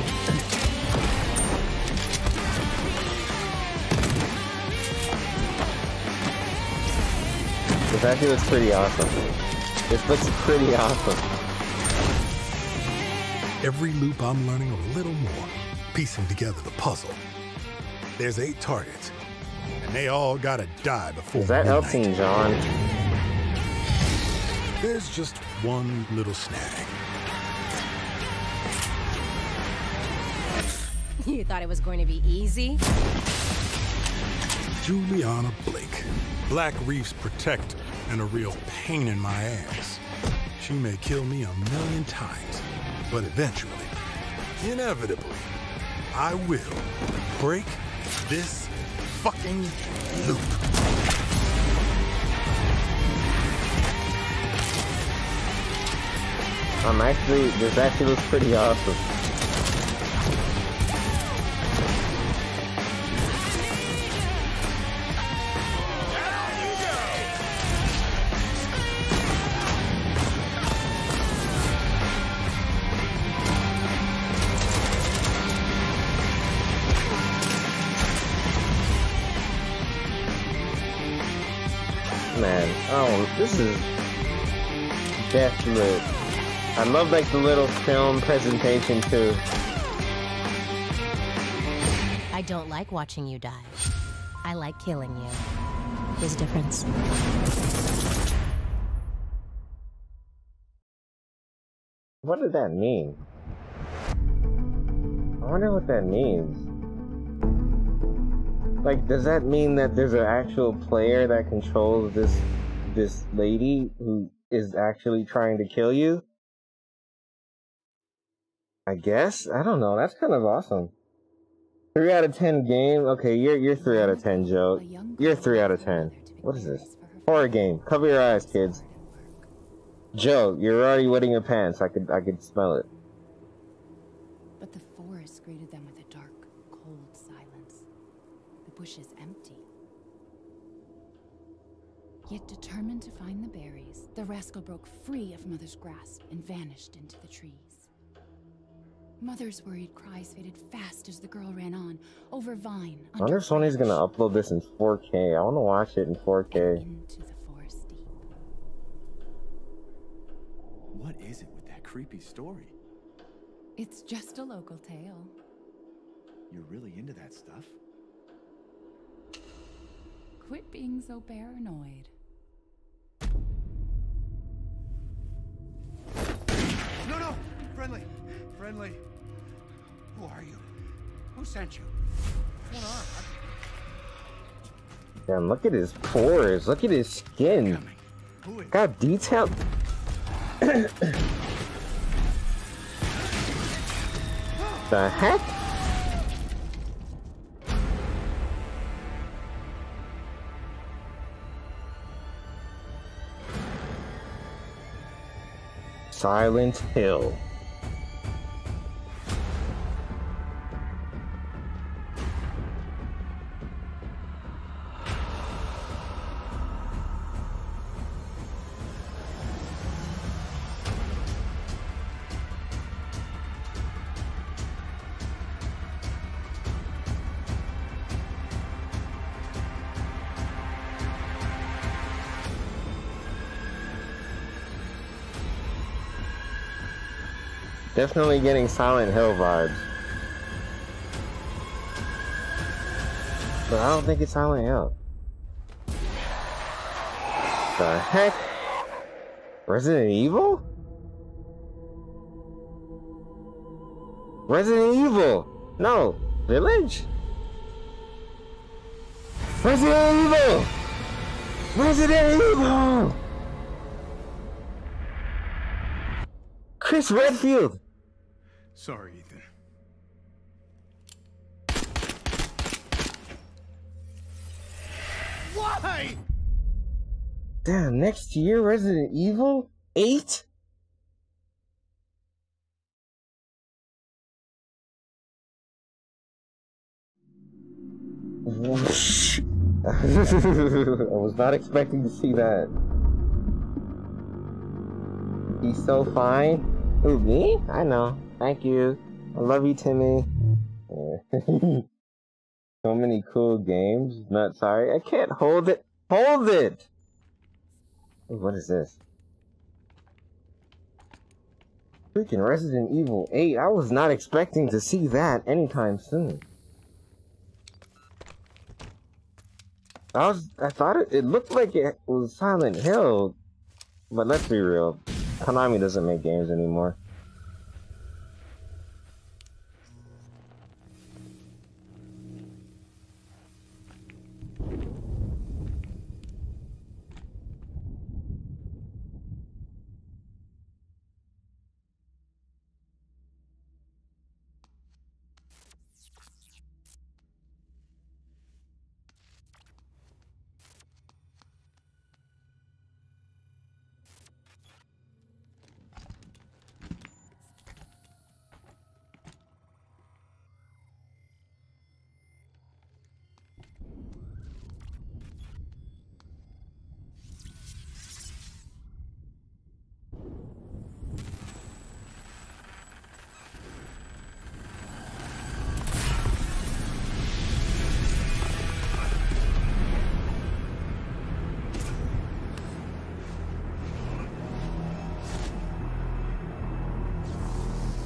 actually looks pretty awesome. This looks pretty awesome. Every loop I'm learning a little more, piecing together the puzzle. There's 8 targets, and they all gotta die before midnight. Is that helping, John? There's just one little snag. You thought it was going to be easy? Juliana Blake, Black Reef's protector, and a real pain in my ass. She may kill me a million times, but eventually, inevitably, I will break this fucking loop. This actually looks pretty awesome. This is Deathloop. I love like the little film presentation too. I don't like watching you die. I like killing you. There's a difference. What does that mean? I wonder what that means. Like, does that mean that there's an actual player that controls this lady who is actually trying to kill you? I guess? I don't know. That's kind of awesome. 3 out of 10 game. Okay, you're 3 out of 10, Joe. You're 3 out of 10. What is this? Horror game. Cover your eyes, kids. Joe, you're already wetting your pants. I could smell it. But the forest greeted them with a dark, cold silence. The bushes empty. Yet determined to find the berries, the rascal broke free of Mother's grasp and vanished into the trees. Mother's worried cries faded fast as the girl ran on, over vine. I wonder if Sony's gonna upload this in 4K. I wanna watch it in 4K. Into the forest deep. What is it with that creepy story? It's just a local tale. You're really into that stuff? Quit being so paranoid. No! Friendly. Who are you? Who sent you? What's going on? Damn, look at his pores. Look at his skin. Got detailed. The heck? Silent Hill. Definitely getting Silent Hill vibes. But I don't think it's Silent Hill. The heck? Resident Evil? Resident Evil! No! Village? Resident Evil! Resident Evil! Chris Redfield! Sorry, Ethan. Why? Damn, next year, Resident Evil 8? Whoosh. I was not expecting to see that. He's so fine. Who, me? I know. Thank you. I love you, Timmy. Yeah. So many cool games. Not sorry. I can't hold it. Hold it! Ooh, what is this? Freaking Resident Evil 8. I was not expecting to see that anytime soon. I thought it looked like it was Silent Hill. But let's be real. Konami doesn't make games anymore.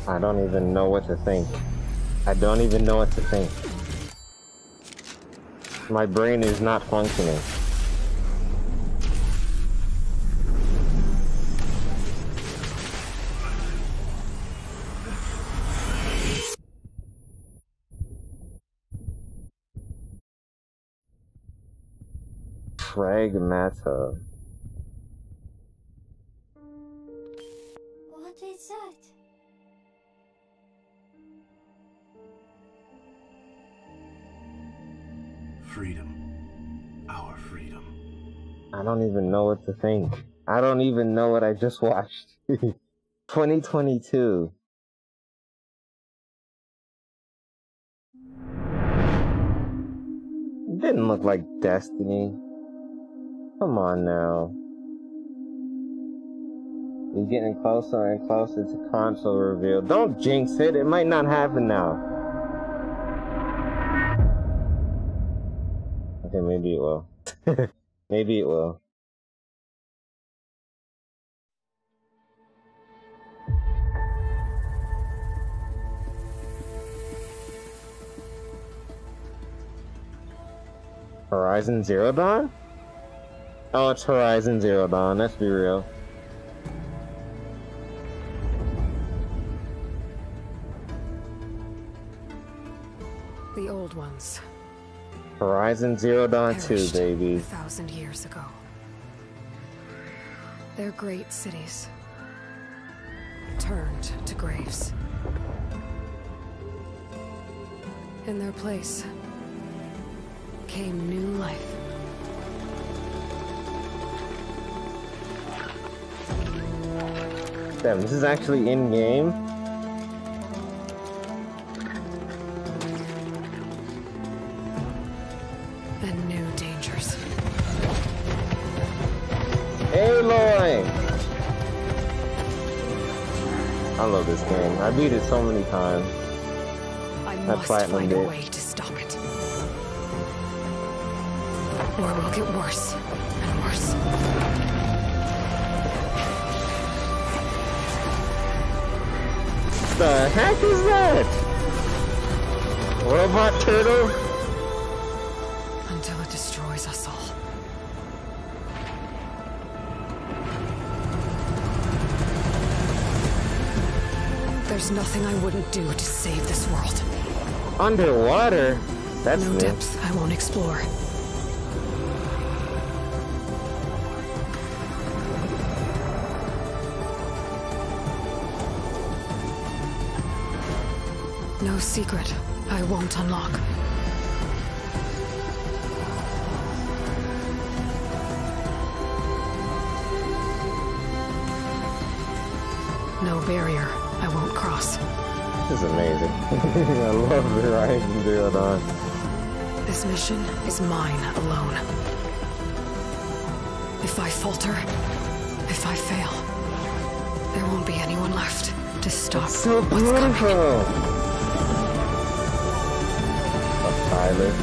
I don't even know what to think. My brain is not functioning. Pragmata. What is that? Freedom. Our freedom. I don't even know what to think. I don't even know what I just watched. 2022. Didn't look like Destiny. Come on now. You're getting closer and closer to console reveal. Don't jinx it. It might not happen now. Yeah, maybe it will. Maybe it will. Horizon Zero Dawn? Oh, it's Horizon Zero Dawn, let's be real. The old ones. Horizon Zero Dawn 2, baby. 1,000 years ago. Their great cities turned to graves. In their place came new life. Damn, this is actually in-game. And new dangers. Aloy! I love this game. I beat it so many times. I must find a way to stop it. Or it will get worse and worse. The heck is that? Robot turtle? Until it destroys us all. There's nothing I wouldn't do to save this world. Underwater? That's no depths I won't explore. No secret I won't unlock. No barrier I won't cross. This is amazing. I love the Horizon Zero Dawn. This mission is mine alone. If I falter, if I fail, there won't be anyone left to stop what's coming. It's so beautiful. Pilot.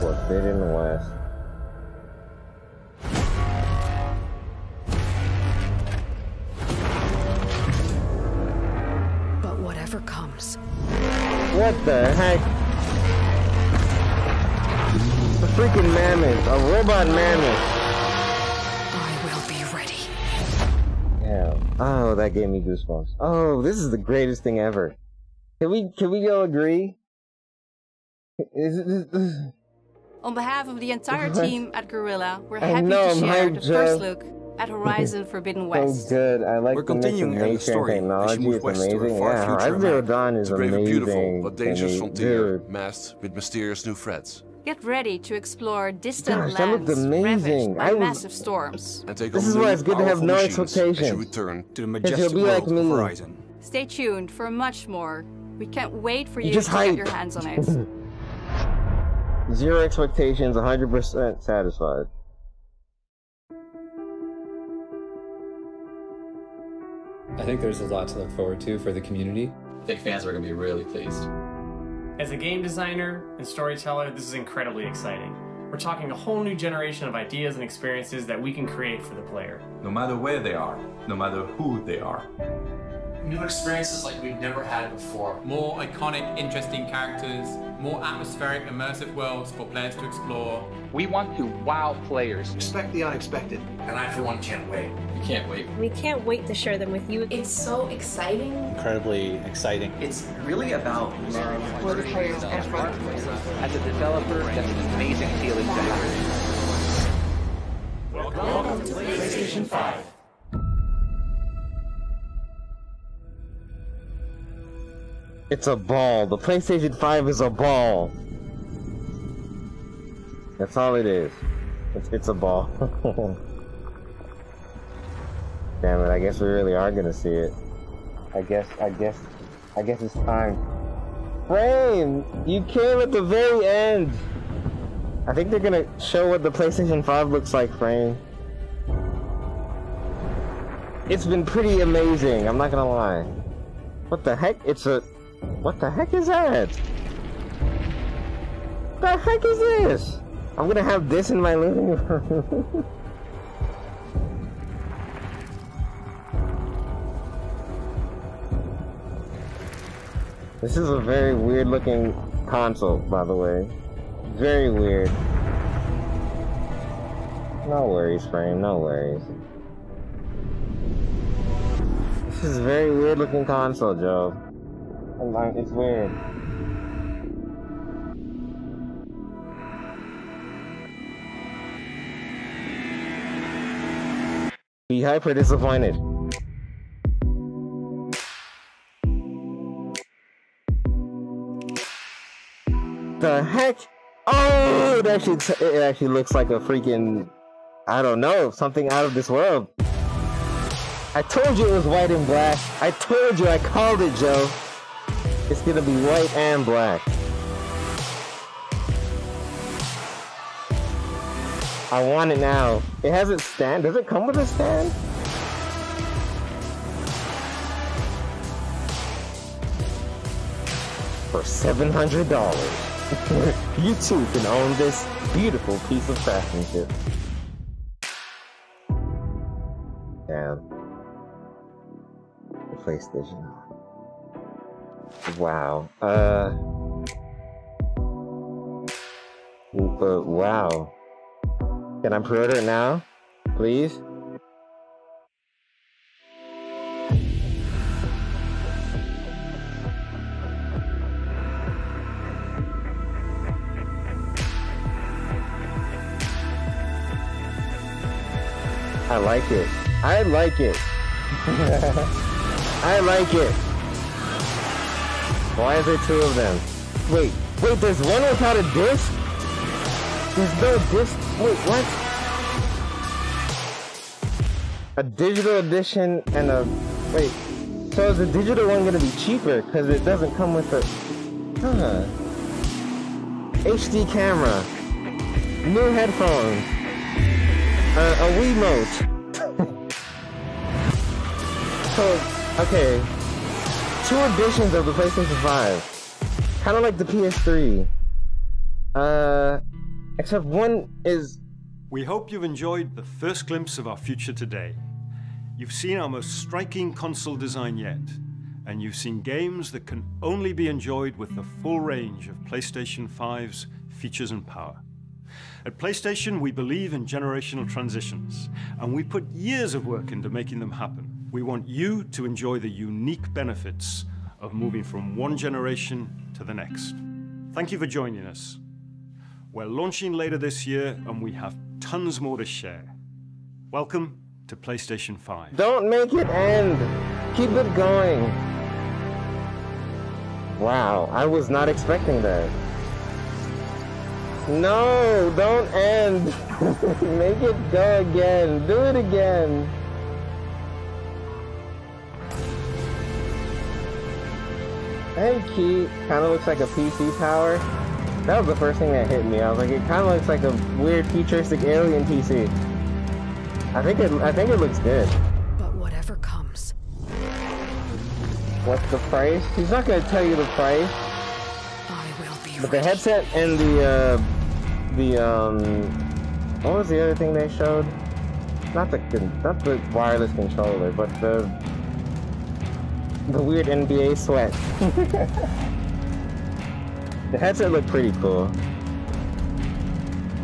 Forbidden West. What the heck? A freaking mammoth, a robot mammoth. I will be ready. Yeah. Oh, that gave me goosebumps. Oh, this is the greatest thing ever. Can we all agree? On behalf of the entire team at Guerrilla, we're happy to share the first look at Horizon Forbidden West. So good. I like the continuing story. As you move west to a far future map to brave a beautiful but dangerous frontier masked with mysterious new threats. Get ready to explore distant lands ravaged by massive storms. And take this is why it's good to have no expectations. You return to the majestic world of Horizon. Stay tuned for much more. We can't wait for you to get your hands on it. Zero expectations, 100% satisfied. I think there's a lot to look forward to for the community. I think fans are going to be really pleased. As a game designer and storyteller, this is incredibly exciting. We're talking a whole new generation of ideas and experiences that we can create for the player. No matter where they are, no matter who they are. New experiences like we've never had before. More iconic, interesting characters, more atmospheric, immersive worlds for players to explore. We want to wow players. Expect the unexpected. And I, for one, can't wait. We can't wait. We can't wait to share them with you. It's so exciting. Incredibly exciting. It's really about word players and front players. As a developer, that's an amazing feeling to have. Welcome to PlayStation 5. It's a ball. The PlayStation 5 is a ball. That's all it is. It's a ball. Damn it! I guess we really are gonna see it. I guess it's time. Frame, you came at the very end. I think they're gonna show what the PlayStation 5 looks like, Frame. It's been pretty amazing. I'm not gonna lie. What the heck? It's a... What the heck is that? What the heck is this? I'm gonna have this in my living room. This is a very weird looking console, by the way. Very weird. No worries, Frame, no worries. This is a very weird looking console, Joe. It's weird. Be hyper disappointed. The heck? Oh, it actually looks like a freaking, I don't know, something out of this world. I told you it was white and black. I told you, I called it, Joe. It's gonna be white and black. I want it now. It has a stand. Does it come with a stand? For $700. You too can own this beautiful piece of craftsmanship. Damn. The PlayStation. Wow. Wow. Can I pre-order it now? Please? I like it. I like it. I like it. Why is there two of them? Wait, wait, there's one without a disc? There's no disc? Wait, what? A digital edition and a... Wait, so is the digital one gonna be cheaper? Because it doesn't come with a... Huh. HD camera. New headphones. A Wiimote. So, okay. Two editions of the PlayStation 5. Kind of like the PS3. Except one is... We hope you've enjoyed the first glimpse of our future today. You've seen our most striking console design yet. And you've seen games that can only be enjoyed with the full range of PlayStation 5's features and power. At PlayStation, we believe in generational transitions, and we put years of work into making them happen. We want you to enjoy the unique benefits of moving from one generation to the next. Thank you for joining us. We're launching later this year, and we have tons more to share. Welcome to PlayStation 5. Don't make it end. Keep it going. Wow, I was not expecting that. No, don't end. Make it go again. Do it again. Hey, key kind of looks like a PC tower. That was the first thing that hit me. I was like, it kind of looks like a weird futuristic alien PC. I think it looks good. But whatever comes. What's the price? He's not gonna tell you the price. But the headset and what was the other thing they showed? Not the wireless controller, but the weird NBA sweat. The headset looked pretty cool.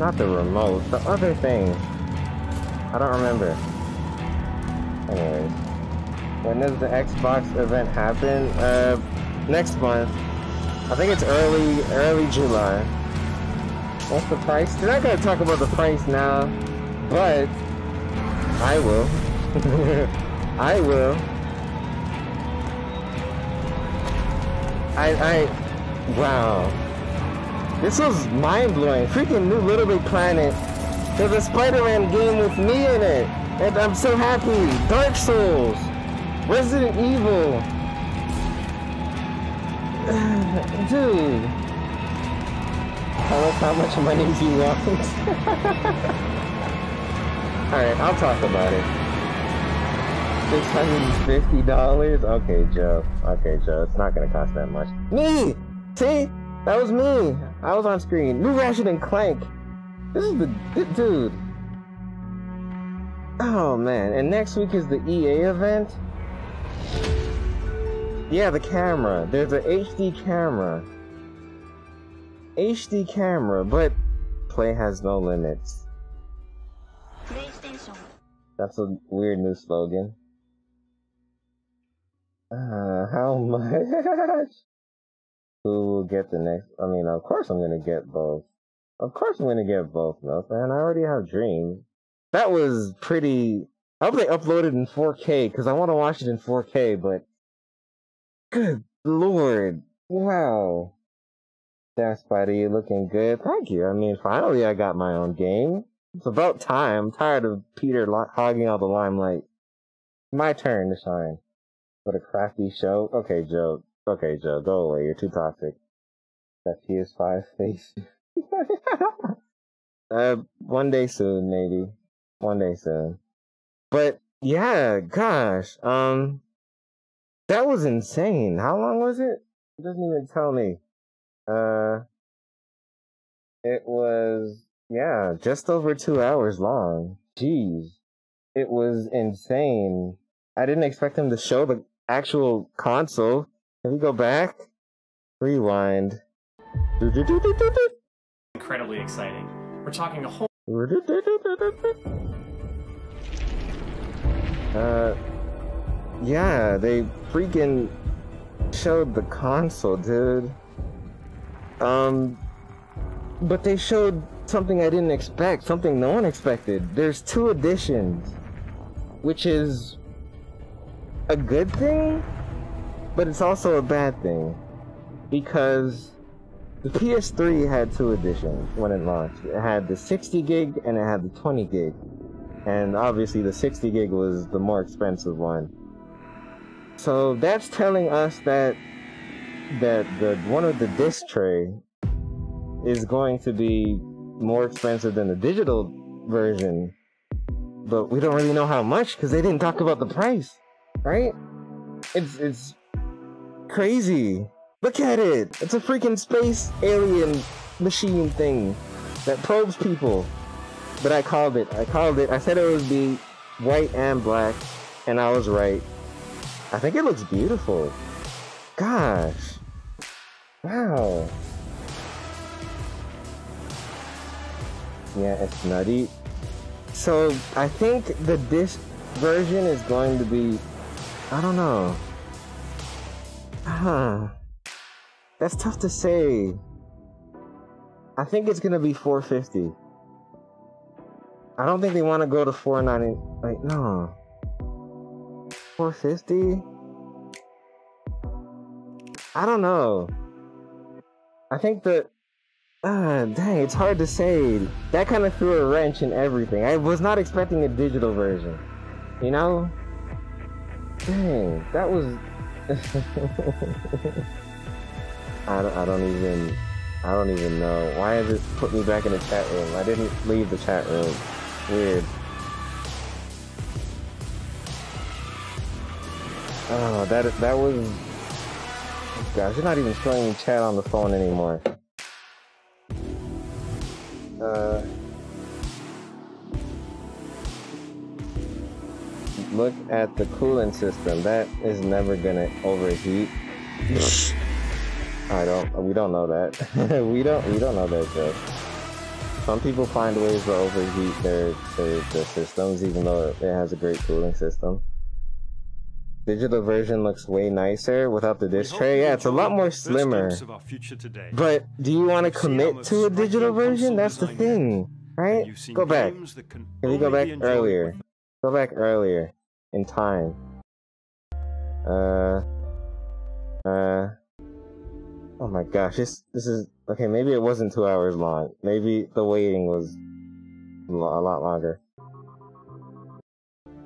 Not the remote, the other thing. I don't remember. Anyways, when does the Xbox event happen? Next month. I think it's early July. What's the price? They're not gonna talk about the price now, but I will. I will. Wow. This was mind-blowing. Freaking new Little Big Planet. There's a Spider-Man game with me in it, and I'm so happy. Dark Souls, Resident Evil. Dude, I love how much money you want. Alright, I'll talk about it. $650? Okay, Joe. Okay, Joe. It's not gonna cost that much. Me! See? That was me! I was on screen. New Ratchet and Clank! This is the dude. Oh, man. And next week is the EA event? Yeah, the camera. There's an HD camera. HD camera, but play has no limits. PlayStation. That's a weird new slogan. How much? Who will get the next? I mean, of course I'm gonna get both. Of course I'm gonna get both, man. I already have Dreams. That was pretty. I hope they uploaded in 4K because I want to watch it in 4K. But good lord, wow. Damn, Spidey, you're looking good. Thank you. I mean, finally I got my own game. It's about time. I'm tired of Peter hogging all the limelight. My turn to shine. What a crafty show. Okay, Joe. Okay, Joe. Go away. You're too toxic. That PS5 face. One day soon, maybe. One day soon. But, yeah, gosh. That was insane. How long was it? It doesn't even tell me. It was, yeah, just over 2 hours long. Jeez. It was insane. I didn't expect him to show the actual console. Can we go back? Rewind. Incredibly exciting. We're talking a whole... yeah, they freaking showed the console, dude. But they showed something I didn't expect, something no one expected. There's 2 editions, which is a good thing, but it's also a bad thing, because the PS3 had 2 editions when it launched. It had the 60 gig and it had the 20 gig, and obviously the 60 gig was the more expensive one. So that's telling us that the one with the disc tray is going to be more expensive than the digital version, but we don't really know how much because they didn't talk about the price, right? It's crazy. Look at it. It's a freaking space alien machine thing that probes people. But I called it. I called it. I said it would be white and black, and I was right. I think it looks beautiful. Gosh. Wow. Yeah, it's nutty. So I think the disc version is going to be, I don't know. Huh. That's tough to say. I think it's gonna be $450. I don't think they want to go to $490. Like, no. $450? I don't know. I think the... dang, it's hard to say. That kind of threw a wrench in everything. I was not expecting a digital version. You know? Dang, that was... I don't even know. Why has it put me back in the chat room? I didn't leave the chat room. Weird. Oh, that was... Gosh, you're not even showing me chat on the phone anymore. Look at the cooling system. That is never gonna overheat. We don't know that. We don't know that, Joe. Some people find ways to overheat their systems, even though it has a great cooling system. Digital version looks way nicer without the disc tray. Yeah, it's a lot more slimmer. But do you want to commit to a digital version? That's the thing, right? Go back. Can we go back earlier? Go back earlier in time. Oh my gosh, this is... Okay, maybe it wasn't 2 hours long. Maybe the waiting was a lot longer.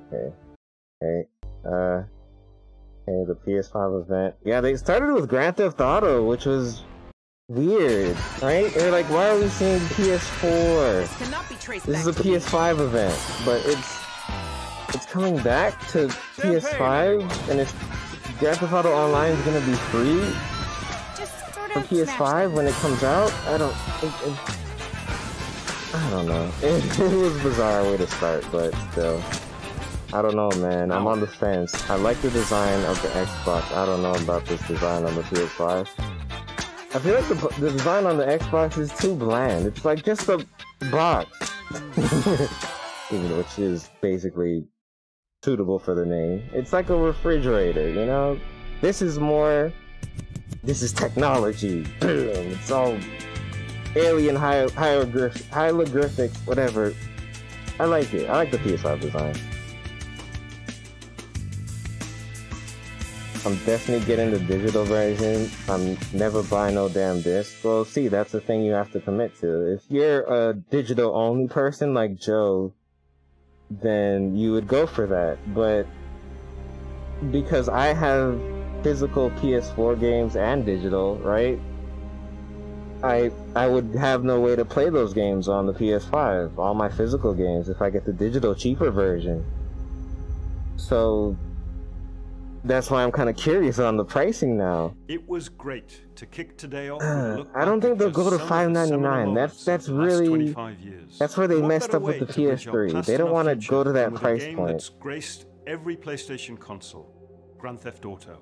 Okay. Okay. Okay, the PS5 event. Yeah, they started with Grand Theft Auto, which was weird, right? They're like, why are we seeing PS4? This is a PS5 event, but it's it's coming back to PS5, and it's Grand Theft Auto Online is gonna be free for PS5 when it comes out. I don't know. It was a bizarre way to start, but still. I don't know, man. I'm on the fence. I like the design of the Xbox. I don't know about this design on the PS5. I feel like the design on the Xbox is too bland. It's like just a box. Even which is basically suitable for the name. It's like a refrigerator, you know? This is more... This is technology. Boom. It's all alien hieroglyphics, whatever. I like it. I like the PS5 design. I'm definitely getting the digital version. I'm never buying no damn disc. Well, see, that's the thing you have to commit to. If you're a digital-only person like Joe, then you would go for that. But because I have physical PS4 games and digital, right? I would have no way to play those games on the PS5, all my physical games, if I get the digital cheaper version. So... that's why I'm kind of curious on the pricing now. It was great to kick today off. I don't think they'll go to $5.99. That's really that's where they messed up with the PS3. They don't want to go to that price point. That's graced every PlayStation console, Grand Theft Auto.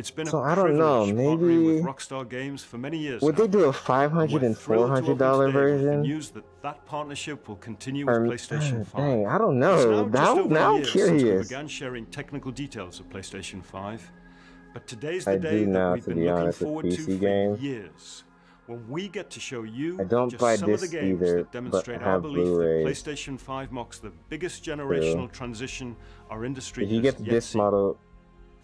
It's been so I don't know. Maybe with Rockstar Games for many years. Would they do a $500 and $400 version? News that partnership will continue with PlayStation 5. Dang, I don't know. Now I'm curious. We began sharing technical details of PlayStation 5, but today's the day that we've been looking forward to for years. When we get to show you just some of the games that demonstrate our belief that PlayStation 5 marks the biggest generational transition our industry has yet seen. If you get this model.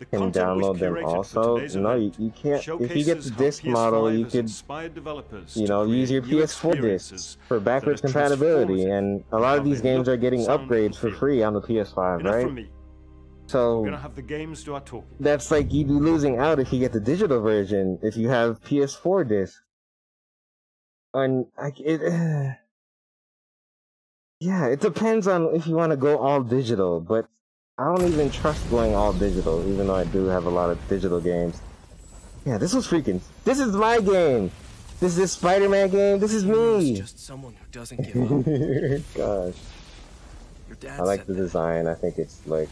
You can download them also. No, you can't. If you get the disc model, you could, you know, use your PS4 discs for backwards compatibility. And a lot of these games are getting upgrades for free on the PS5, right? So that's like you'd be losing out if you get the digital version if you have PS4 discs. And yeah, it depends on if you want to go all digital, but. I don't even trust going all digital, even though I do have a lot of digital games. Yeah, this was freaking... This is my game! This is Spider-Man game, this is me! Just someone who doesn't give up. Gosh. Your dad I like the design, I think it's like...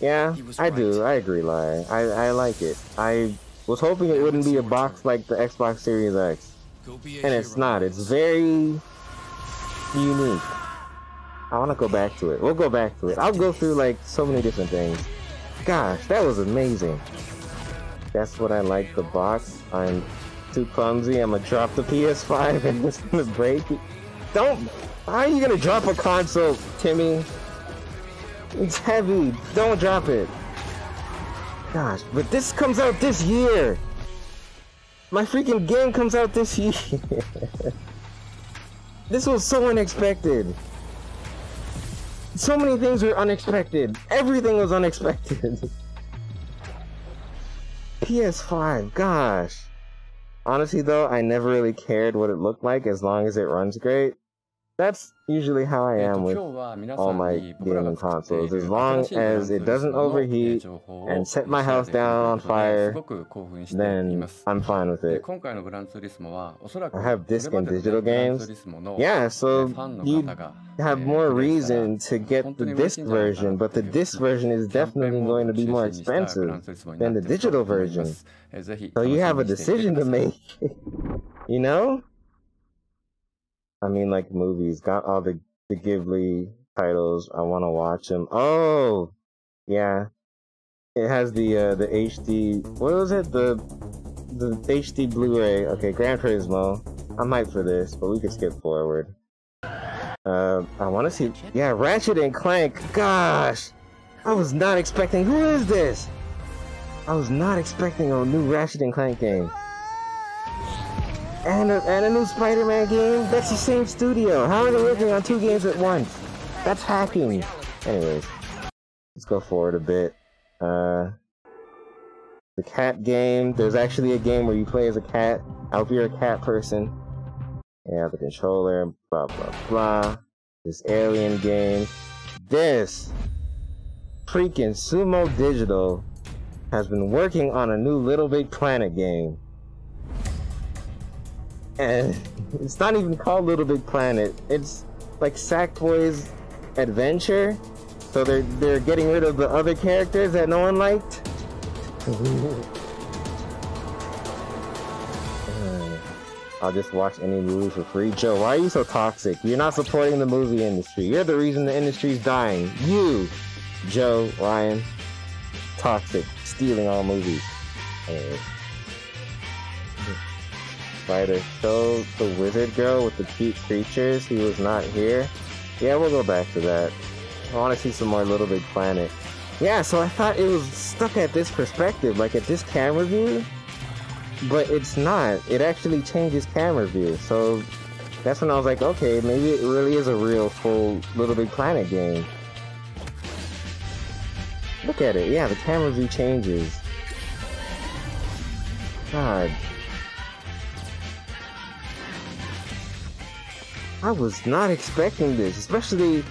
Yeah, I do, I agree, Lai. I like it. I was hoping it wouldn't be a box like the Xbox Series X. And it's not, it's very... unique. I want to go back to it. We'll go back to it. I'll go through like so many different things. Gosh, that was amazing. That's what I like, the box. I'm too clumsy. I'm going to drop the PS5 and it's going to break it. Don't. How are you going to drop a console, Timmy? It's heavy. Don't drop it. Gosh, but this comes out this year. My freaking game comes out this year. This was so unexpected. So many things were unexpected. Everything was unexpected. PS5, gosh. Honestly though, I never really cared what it looked like as long as it runs great. That's usually how I am with all my gaming consoles. As long as it doesn't overheat and set my house down on fire, then I'm fine with it. I have disc and digital games. Yeah, so you have more reason to get the disc version, but the disc version is definitely going to be more expensive than the digital version. So you have a decision to make, you know? I mean, like movies, got all the Ghibli titles. I want to watch them. Oh, yeah, it has the HD. What was it? The HD Blu-ray. Okay, Gran Turismo. I'm hyped for this, but we could skip forward. I want to see. Yeah, Ratchet and Clank. Gosh, I was not expecting. Who is this? I was not expecting a new Ratchet and Clank game. And a new Spider-Man game? That's the same studio. How are they working on two games at once? That's hacking. Anyways, let's go forward a bit. The cat game. There's actually a game where you play as a cat. I hope you're a cat person. Yeah, the controller. Blah, blah, blah. This alien game. This. freaking Sumo Digital has been working on a new Little Big Planet game. And it's not even called Little Big Planet. It's like Sackboy's Adventure. So they're getting rid of the other characters that no one liked. I'll just watch any movie for free. Joe, why are you so toxic? You're not supporting the movie industry. You're the reason the industry's dying. You, Joe, Ryan, toxic, stealing all movies. Anyway. Spider, show the wizard girl with the cute creatures who was not here. Yeah, we'll go back to that. I want to see some more Little Big Planet. Yeah, so I thought it was stuck at this perspective, like at this camera view. But it's not. It actually changes camera view. So that's when I was like, okay, maybe it really is a real full Little Big Planet game. Look at it. Yeah, the camera view changes. God. I was not expecting this, especially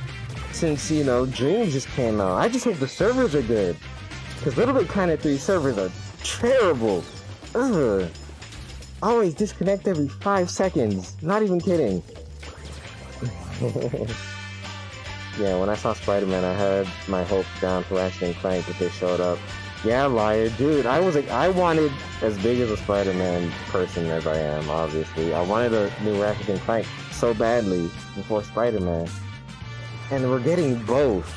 since, you know, Dreams just came out. I just hope the servers are good. Because Little Big Planet 3 servers are terrible. Ugh. Always disconnect every 5 seconds. Not even kidding. Yeah, when I saw Spider-Man, I had my hopes down for Ratchet and Clank if they showed up. Yeah, liar. Dude, I was like, I wanted as big of a Spider-Man person as I am, obviously. I wanted a new Ratchet and Clank so badly before Spider-Man. And we're getting both.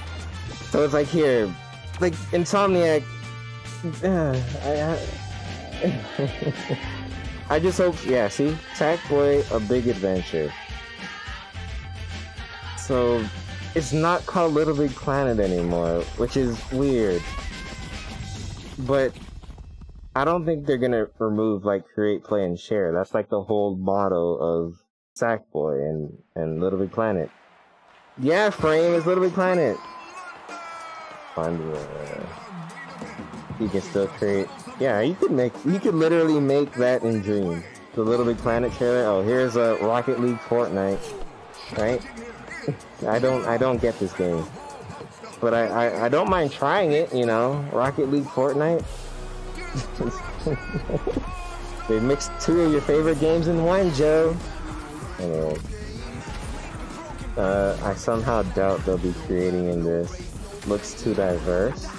So it's like, here, like, Insomniac... I just hope, yeah, see? Sackboy, a big adventure. So, it's not called Little Big Planet anymore, which is weird. But, I don't think they're gonna remove, like, create, play, and share. That's like the whole motto of Sackboy and Little Big Planet. Yeah, Frame is Little Big Planet! You can still create... Yeah, you could make, you could literally make that in Dreams. The Little Big Planet trailer. Oh, here's a Rocket League Fortnite, right? I don't get this game, but I don't mind trying it. You know, Rocket League Fortnite. They mixed two of your favorite games in one, Joe. Anyway, I somehow doubt they'll be creating in this. Looks too diverse.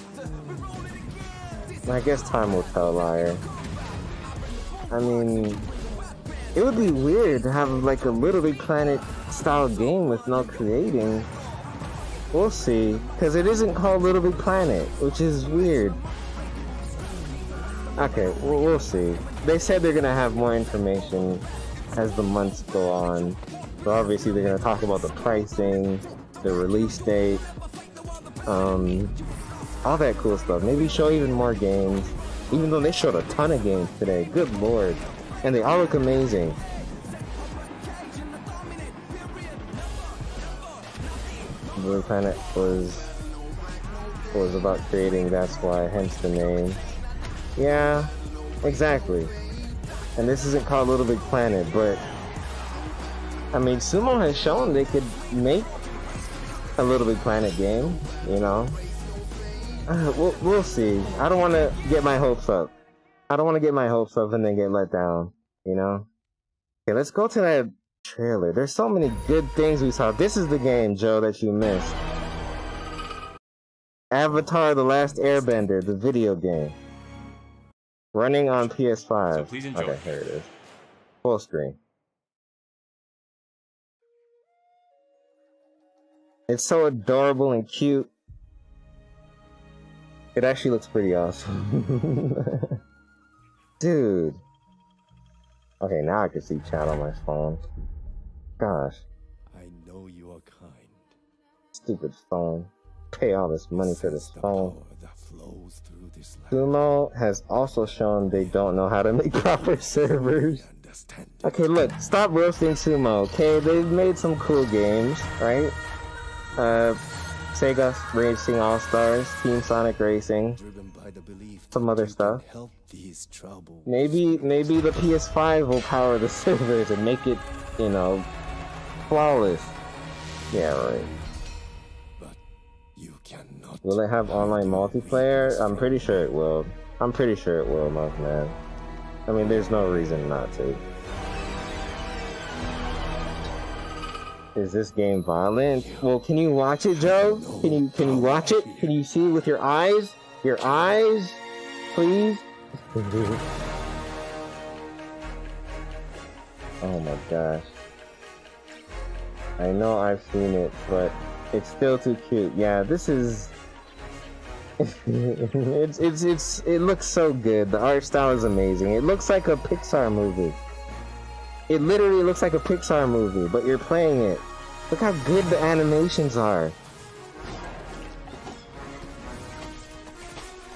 I guess time will tell, liar. I mean, it would be weird to have like a Little Big Planet style game with no creating. We'll see, because it isn't called Little Big Planet, which is weird. Okay, we'll see. They said they're gonna have more information as the months go on. So obviously they're gonna talk about the pricing, the release date, all that cool stuff. Maybe show even more games, even though they showed a ton of games today. Good lord. And they all look amazing. Blue Planet was about creating, that's why, hence the name. Yeah, exactly. And this isn't called Little Big Planet, but I mean, Sumo has shown they could make a Little Big Planet game, you know. We'll see. I don't want to get my hopes up. I don't want to get my hopes up and then get let down, you know? Okay, let's go to that trailer. There's so many good things we saw. This is the game, Joe, that you missed. Avatar: The Last Airbender, the video game. Running on PS5. So please enjoy. Okay, here it is. Full screen. It's so adorable and cute. It actually looks pretty awesome. Dude. Okay, now I can see chat on my phone. Gosh. I know you are kind. Stupid phone. Pay all this money for this phone. Sumo has also shown they don't know how to make proper servers. Okay, look. Stop roasting Sumo, okay? They've made some cool games, right? Sega Racing All-Stars, Team Sonic Racing, some other stuff. Maybe the PS5 will power the servers and make it, you know, flawless. Yeah, right. But you cannot. Will it have online multiplayer? I'm pretty sure it will. I'm pretty sure it will, man. I mean, there's no reason not to. Is this game violent? Well, can you watch it, Joe? Can you watch it? Can you see with your eyes? Your eyes, please. Oh my gosh. I know I've seen it, but it's still too cute. Yeah, this is it looks so good. The art style is amazing. It looks like a Pixar movie. It literally looks like a Pixar movie, but you're playing it. Look how good the animations are.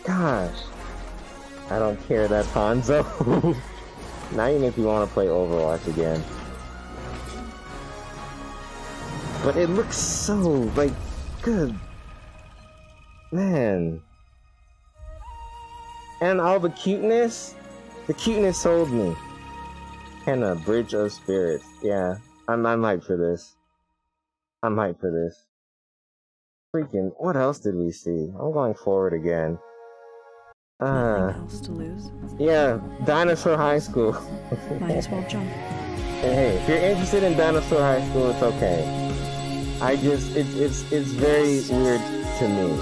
Gosh. I don't care that Ponzo. Not even if you want to play Overwatch again. But it looks so, like, good. Man. And all the cuteness? The cuteness sold me. And a Bridge of Spirits. Yeah, I'm hyped for this. I'm hyped for this. Freaking, what else did we see? I'm going forward again. Nothing else to lose. Yeah, Dinosaur High School. Might as well jump. Hey, if you're interested in Dinosaur High School, it's okay. I just, it's very weird to me.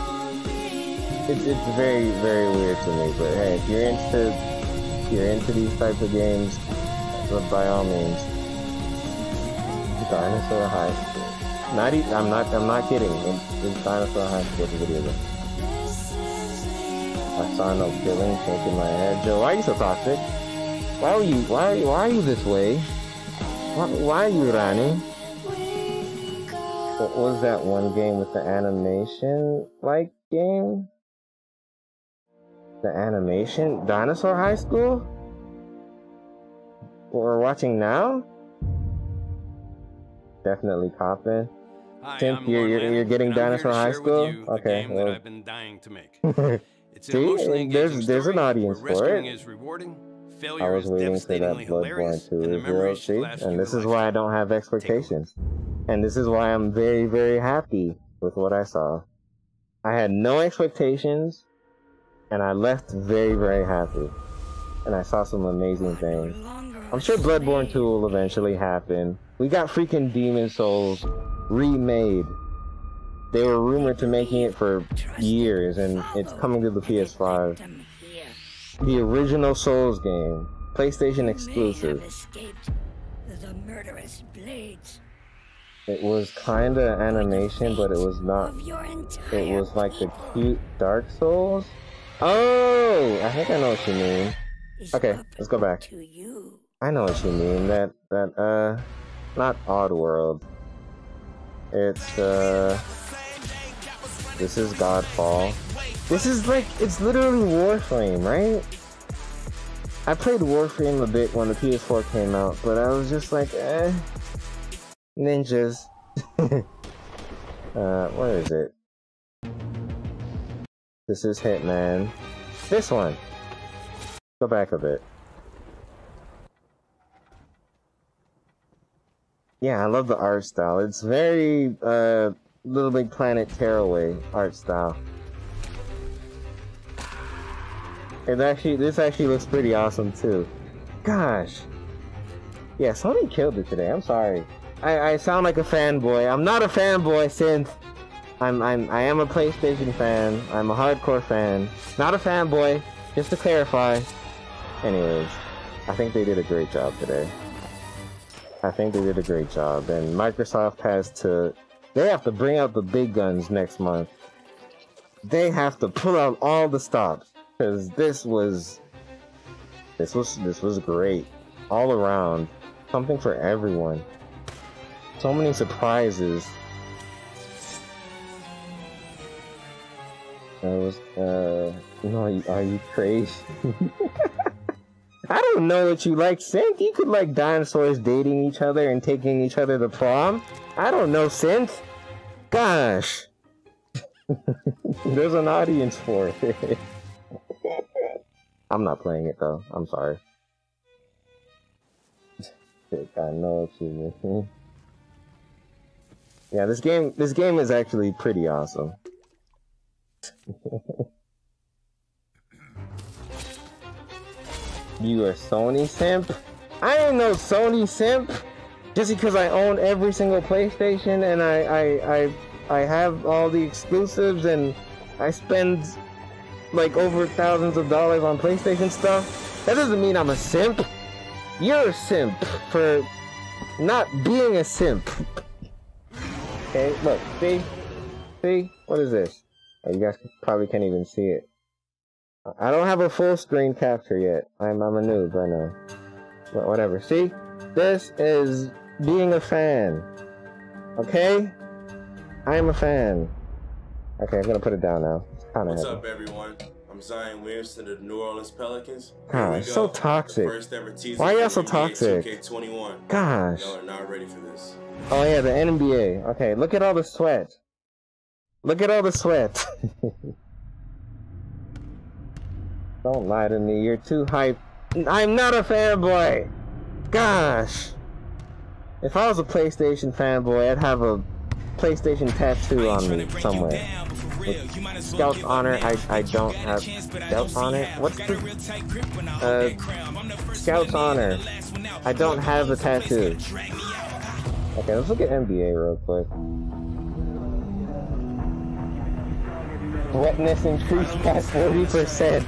It's very, very weird to me, but hey, if you're interested, if you're into these types of games, but by all means, Dinosaur High School. I'm not kidding. It's Dinosaur High School video game. I saw no killing shaking my head. Joe, why are you so toxic? Why are you this way? Why are you running? What was that one game with the animation like game? The animation? Dinosaur High School? What we're watching now? Definitely poppin'. Tim, you're getting Dinosaur High School? Okay. Well. That I've been dying to make. It's see, there's an audience for it. I was waiting for that Bloodborne 2 reveal, see? And this is why I don't have expectations. And this is why I'm very, very happy with what I saw. I had no expectations, and I left very, very happy. And I saw some amazing things. I'm sure Bloodborne 2 will eventually happen. We got freaking Demon Souls remade. They were rumored to making it for years, and it's coming to the PS5. The original Souls game, PlayStation exclusive. It was kinda animation, but it was not. It was like the cute Dark Souls. Oh, I think I know what you mean. Okay, let's go back. I know what you mean. That not Oddworld. It's this is Godfall. This is like, it's literally Warframe, right? I played Warframe a bit when the PS4 came out, but I was just like, eh. Ninjas. What is it? This is Hitman. This one. Go back a bit. Yeah, I love the art style. It's very, LittleBigPlanet Tearaway art style. This actually looks pretty awesome too. Gosh. Yeah, Sony killed it today. I'm sorry. I sound like a fanboy. I'm not a fanboy, since I am a PlayStation fan. I'm a hardcore fan. Not a fanboy, just to clarify. Anyways, I think they did a great job today. I think they did a great job, and Microsoft has to... They have to bring out the big guns next month. They have to pull out all the stops, because this was great all around. Something for everyone. So many surprises. I was no, are you crazy? I don't know what you like, Synth. You could like dinosaurs dating each other and taking each other to prom. I don't know, Synth. Gosh. There's an audience for it. I'm not playing it, though. I'm sorry. I know what you mean. Yeah, this game is actually pretty awesome. You a Sony simp? I ain't no Sony simp. Just because I own every single PlayStation and I have all the exclusives and I spend like over thousands of dollars on PlayStation stuff, that doesn't mean I'm a simp. You're a simp for not being a simp. Okay, look, see? See? What is this? Oh, you guys probably can't even see it. I don't have a full screen capture yet. I'm a noob, I know. But whatever, see? This is being a fan. Okay? I am a fan. Okay, I'm gonna put it down now. It's kinda What's heavy. Up, everyone? I'm Zion Williamson of the New Orleans Pelicans. God, it's so toxic. Why are y'all so toxic? 2K21. Gosh. Y'all are not ready for this. Oh yeah, the NBA. Okay, look at all the sweat. Look at all the sweat. Don't lie to me, you're too hype. I'm not a fanboy! Gosh! If I was a PlayStation fanboy, I'd have a PlayStation tattoo on me somewhere. Scout's honor, I don't have Scout's honor? What's the... Scout's honor. I don't have a tattoo. Okay, let's look at NBA real quick. Wetness increased by 40%.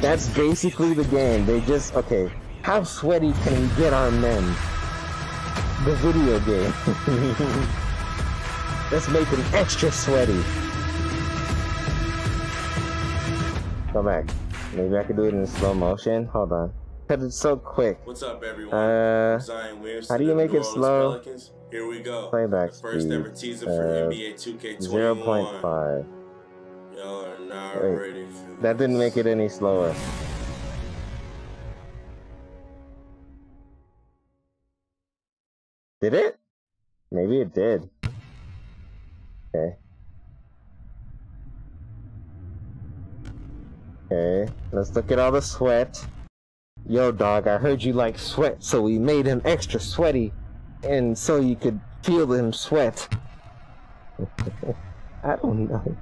That's basically the game. They just, okay, how sweaty can we get our men? The video game. Let's make them extra sweaty. Go back. Maybe I could do it in slow motion. Hold on. Because it's so quick. What's up, everyone? How do you make it slow? Pelicans? Here we go. Playback speed. 0.5. Y'all are not ready for this. That didn't make it any slower. Did it? Maybe it did. Okay. Okay. Let's look at all the sweat. Yo, dog, I heard you like sweat, so we made him extra sweaty, and so you could feel him sweat. I don't know.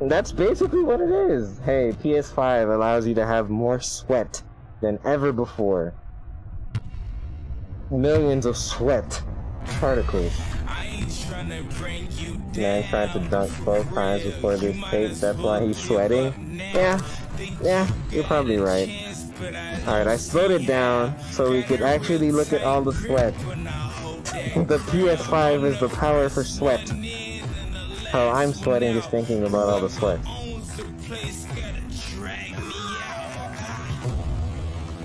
That's basically what it is. Hey, PS5 allows you to have more sweat than ever before. Millions of sweat particles. Man tried to dunk both times before this stage, that's why he's sweating. Yeah, you're probably right. Alright, I slowed it down so we could actually look at all the sweat. The PS5 is the power for sweat. Oh, I'm sweating just thinking about all the sweat.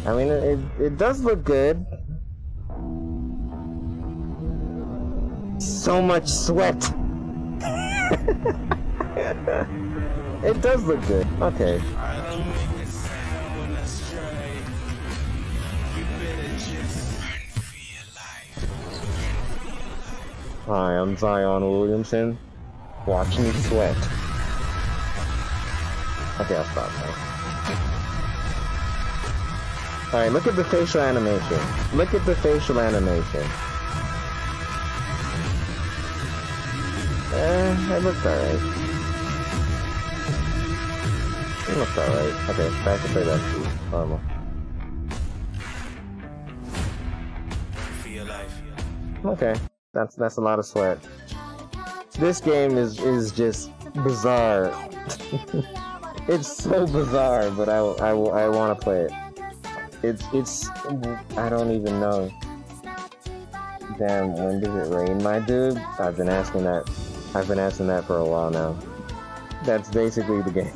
I mean, it does look good. So much sweat. It does look good. Okay. Hi, I'm Zion Williamson. Watch me sweat. Okay, I'll stop now. Alright, look at the facial animation. Look at the facial animation. It looks alright. It looks alright. Okay, back to play that too. Normal. Okay, that's a lot of sweat. This game is just bizarre. It's so bizarre, but I want to play it. It's I don't even know. Damn, when does it rain, my dude? I've been asking that for a while now. That's basically the game.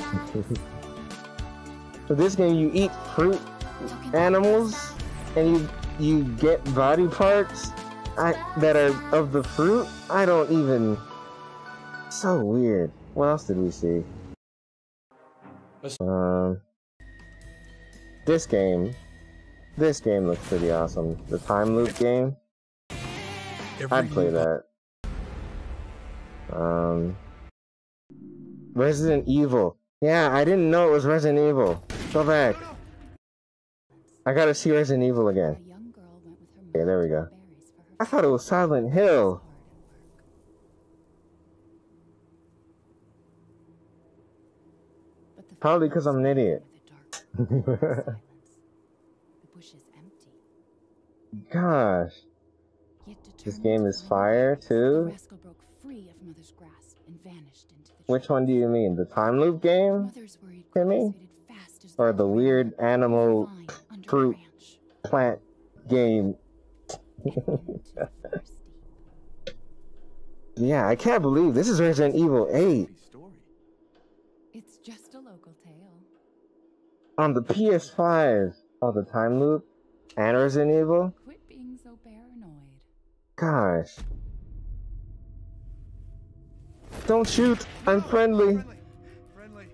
So this game, you eat fruit animals and you get body parts that are of the fruit. I don't even. So weird. What else did we see? This game looks pretty awesome. The time loop game. I'd play that. Resident Evil. Yeah, I didn't know it was Resident Evil. Go back. I gotta see Resident Evil again. Okay, there we go. I thought it was Silent Hill. Probably because I'm an idiot. The bush is empty. Gosh. This game is fire, too? Which one do you mean? The time loop game? Timmy? Or the weird animal fruit plant game? Yeah, I can't believe this is Resident Evil 8. It's just a local tale. On the PS5. Oh, the time loop? And Resident Evil? Quit being so paranoid. Gosh. Don't shoot! I'm friendly! Friendly.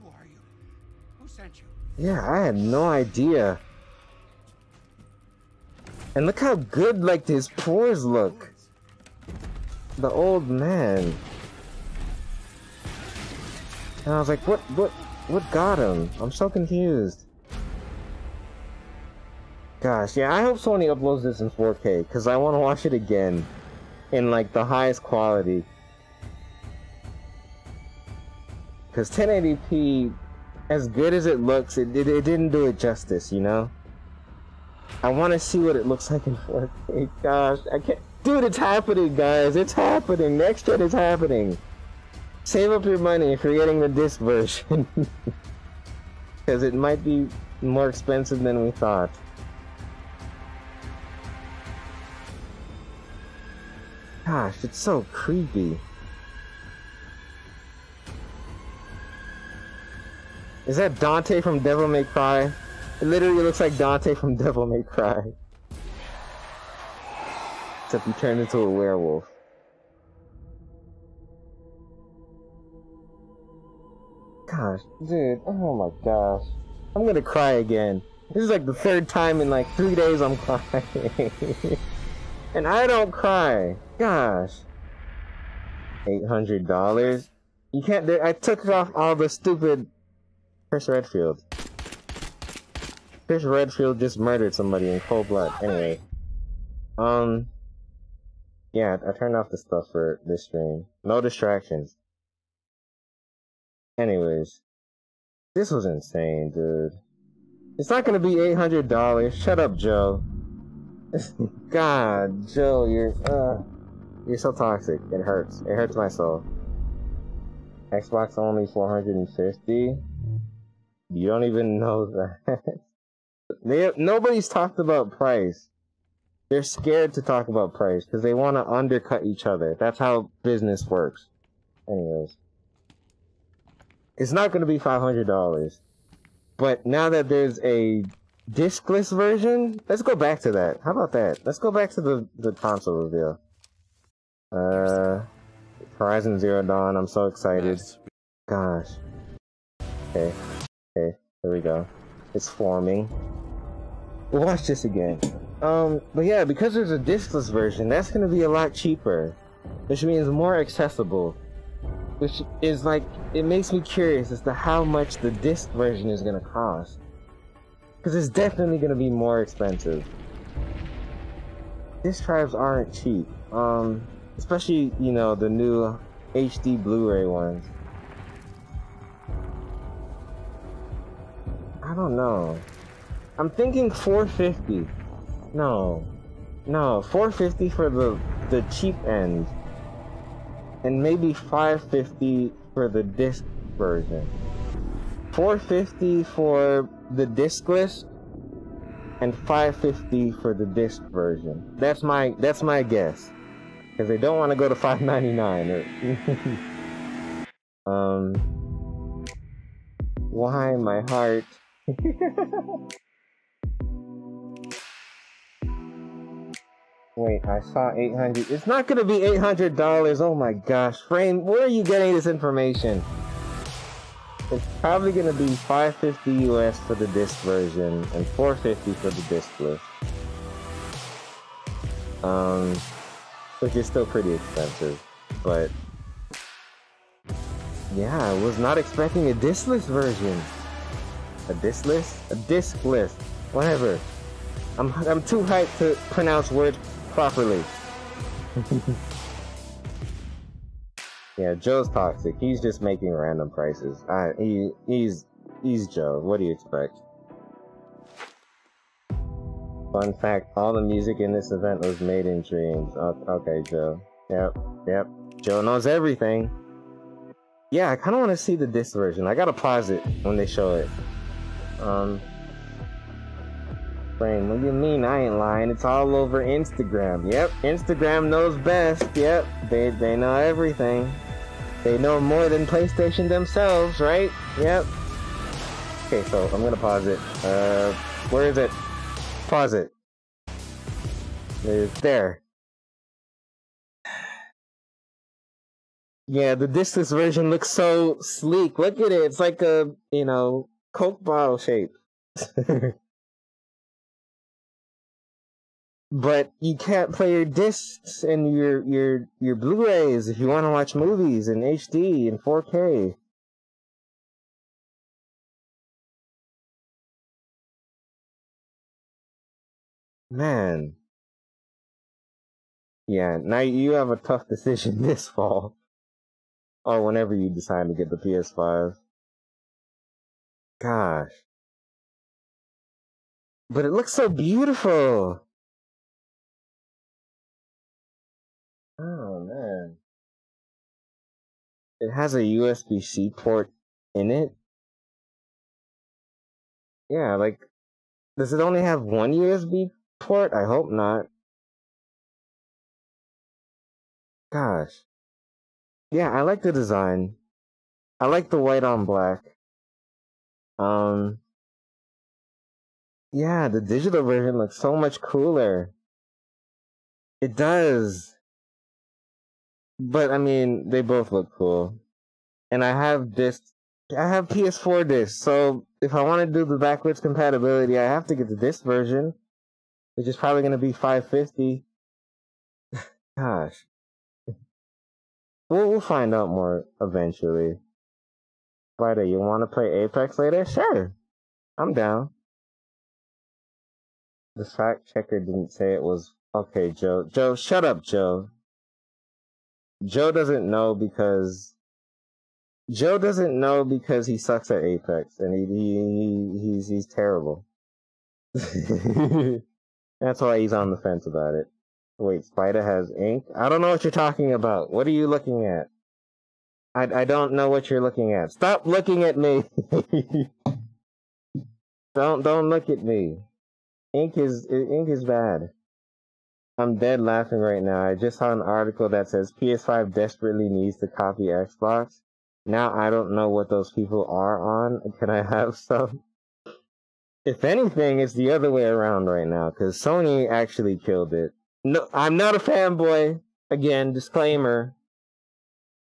Who are you? Who sent you? Yeah, I had no idea. And look how good, like, his pores look. The old man. And I was like, what got him? I'm so confused. Gosh, yeah, I hope Sony uploads this in 4K, because I want to watch it again. In, like, the highest quality. Because 1080p, as good as it looks, it didn't do it justice, you know? I want to see what it looks like in 4K. Gosh, I can't. Dude, it's happening, guys. It's happening. Next gen is happening. Save up your money if you're getting the disc version. Because it might be more expensive than we thought. Gosh, it's so creepy. Is that Dante from Devil May Cry? It literally looks like Dante from Devil May Cry. Except he turned into a werewolf. Gosh, dude, oh my gosh. I'm gonna cry again. This is like the third time in like 3 days I'm crying. And I don't cry. Gosh. $800? You can't, I took off all the stupid Chris Redfield. Chris Redfield just murdered somebody in cold blood. Anyway, yeah, I turned off the stuff for this stream. No distractions. Anyways, this was insane, dude. It's not gonna be $800. Shut up, Joe. God, Joe, you're so toxic. It hurts. It hurts my soul. Xbox only 450. You don't even know that. Nobody's talked about price. They're scared to talk about price because they want to undercut each other. That's how business works. Anyways, it's not going to be $500. But now that there's a discless version, let's go back to that. How about that? Let's go back to the console reveal. Horizon Zero Dawn. I'm so excited. Gosh. Okay. Okay. Here we go. It's forming. We'll watch this again. But yeah, because there's a discless version, that's gonna be a lot cheaper, which means more accessible, which is like, it makes me curious as to how much the disc version is gonna cost, because it's definitely gonna be more expensive. Disc drives aren't cheap, especially, you know, the new HD Blu-ray ones. I don't know. I'm thinking 450. No. No, 450 for the cheap end. And maybe 550 for the disc version. 450 for the discless and 550 for the disc version. That's my guess. Cuz they don't want to go to 599 or why my heart. Wait, I saw 800. It's not gonna be $800. Oh my gosh, Frame, where are you getting this information? It's probably gonna be $550 US for the disc version and $450 for the discless. Which is still pretty expensive, but yeah, I was not expecting a discless version. A disc list? A disc list. Whatever. I'm too hyped to pronounce words properly. Yeah, Joe's toxic. He's just making random prices. He's Joe. What do you expect? Fun fact, all the music in this event was made in Dreams. Okay, Joe. Yep. Joe knows everything. Yeah, I kind of want to see the disc version. I gotta pause it when they show it. Frame, what do you mean? I ain't lying. It's all over Instagram. Yep, Instagram knows best. Yep, they know everything. They know more than PlayStation themselves, right? Yep. Okay, so I'm gonna pause it. Where is it? Pause it. It's there. Yeah, the discless version looks so sleek. Look at it. It's like a, you know, Coke bottle shape. But you can't play your discs and your Blu-rays if you want to watch movies in HD and 4K. Man. Yeah, now you have a tough decision this fall. Or whenever you decide to get the PS5. Gosh. But it looks so beautiful. Oh, man. It has a USB-C port in it? Yeah, like... Does it only have one USB port? I hope not. Gosh. Yeah, I like the design. I like the white on black. Yeah, the digital version looks so much cooler. It does. But, I mean, they both look cool. And I have discs. I have PS4 discs, so if I want to do the backwards compatibility, I have to get the disc version, which is probably going to be $550. Gosh. We'll find out more eventually. Spider, you want to play Apex later? Sure. I'm down. The fact checker didn't say it was... Okay, Joe. Joe, shut up, Joe. Joe doesn't know because... Joe doesn't know because he sucks at Apex, and he's terrible. That's why he's on the fence about it. Wait, Spider has ink? I don't know what you're talking about. What are you looking at? I don't know what you're looking at. Stop looking at me! Don't look at me. Ink is bad. I'm dead laughing right now. I just saw an article that says PS5 desperately needs to copy Xbox. Now I don't know what those people are on. Can I have some? If anything, it's the other way around right now, because Sony actually killed it. No, I'm not a fanboy. Again, disclaimer.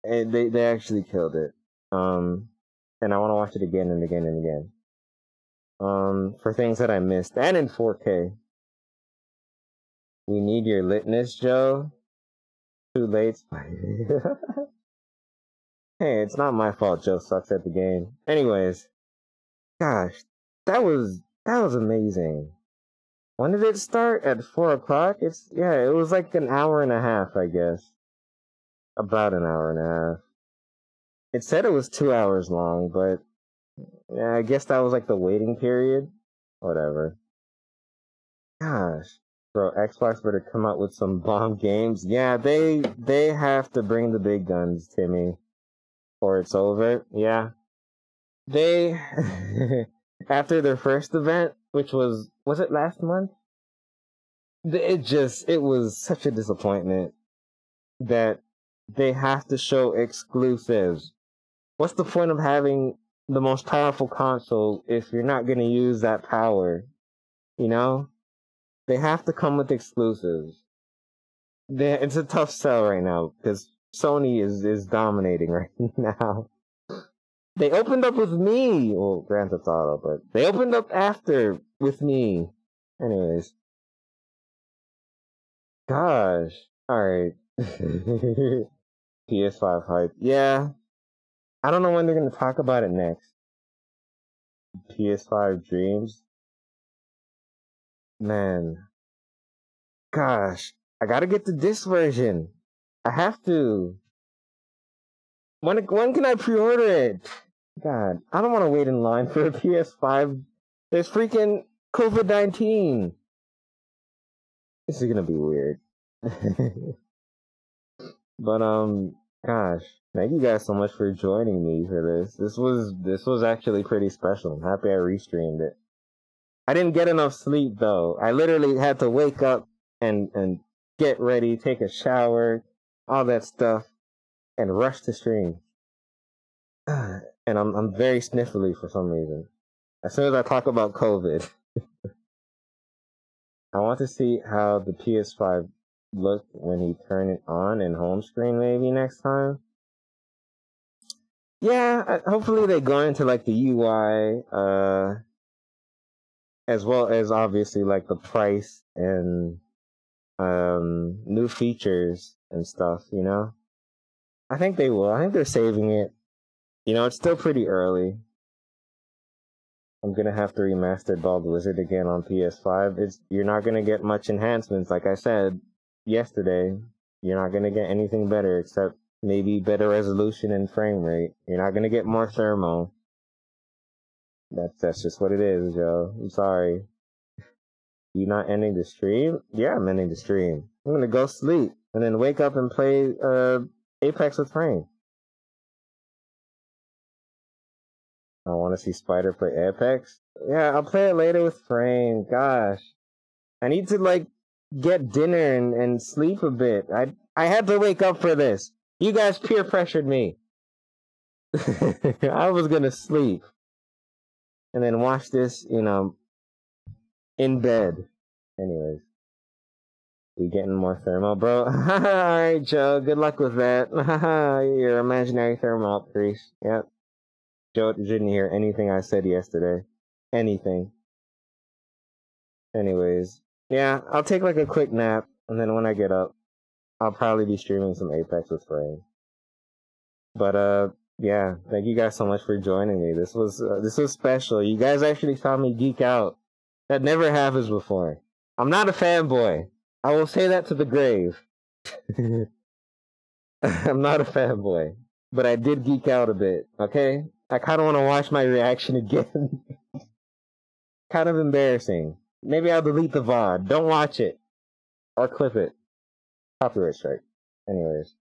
They actually killed it. And I want to watch it again and again and again. For things that I missed. And in 4K. We need your litness, Joe. Too late. Hey, it's not my fault Joe sucks at the game. Anyways, gosh, that was amazing. When did it start? At 4 o'clock? Yeah, it was like an hour and a half, I guess. About an hour and a half. It said it was 2 hours long, but yeah, I guess that was like the waiting period. Whatever. Gosh. Bro, Xbox better come out with some bomb games. Yeah, they have to bring the big guns, Timmy. Or it's over. Yeah. They after their first event, which was it last month? It was such a disappointment that they have to show exclusives. What's the point of having the most powerful console if you're not going to use that power? You know? They have to come with exclusives. It's a tough sell right now because Sony is dominating right now. They opened up with me. Well, Grand Theft Auto, but they opened up after with me. Anyways. Gosh. Alright. PS5 hype. Yeah. I don't know when they're going to talk about it next. PS5 Dreams. Man. Gosh. I gotta get the disc version. I have to. When can I pre-order it? God, I don't want to wait in line for a PS5. There's freaking COVID-19. This is gonna be weird. But gosh, thank you guys so much for joining me for this. This was actually pretty special. I'm happy I restreamed it. I didn't get enough sleep though. I literally had to wake up and get ready, take a shower, all that stuff, and rush to stream. And I'm very sniffly for some reason. As soon as I talk about COVID, I want to see how the PS5 looks when you turn it on in home screen maybe next time. Yeah, hopefully they go into like the UI, as well as obviously like the price and new features and stuff, you know? I think they will. I think they're saving it. You know, it's still pretty early. I'm gonna have to remaster Bald Wizard again on PS5. You're not gonna get much enhancements, like I said yesterday. You're not gonna get anything better except maybe better resolution and frame rate. You're not gonna get more thermal. That's just what it is, Joe. I'm sorry. You not ending the stream? Yeah, I'm ending the stream. I'm gonna go sleep and then wake up and play Apex with Frame. I want to see Spider play Apex. Yeah, I'll play it later with Frame. Gosh, I need to like get dinner and sleep a bit. I had to wake up for this. You guys peer pressured me. I was gonna sleep and then watch this, you know, in bed. Anyways, we getting more thermal, bro. All right, Joe. Good luck with that. Your imaginary thermal crease. Yep. Joe didn't hear anything I said yesterday. Anything. Anyways. Yeah, I'll take like a quick nap, and then when I get up, I'll probably be streaming some Apex with Frame. But, yeah, thank you guys so much for joining me. This was special. You guys actually saw me geek out. That never happens before. I'm not a fanboy. I will say that to the grave. I'm not a fanboy. But I did geek out a bit, okay? I kind of want to watch my reaction again. Kind of embarrassing. Maybe I'll delete the VOD. Don't watch it. Or clip it. Copyright strike. Anyways.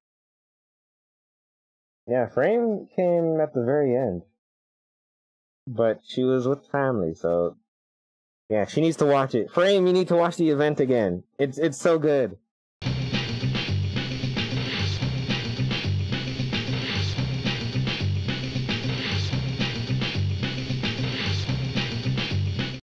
Yeah, Frame came at the very end. But she was with family, so... yeah, she needs to watch it. Frame, you need to watch the event again. It's so good.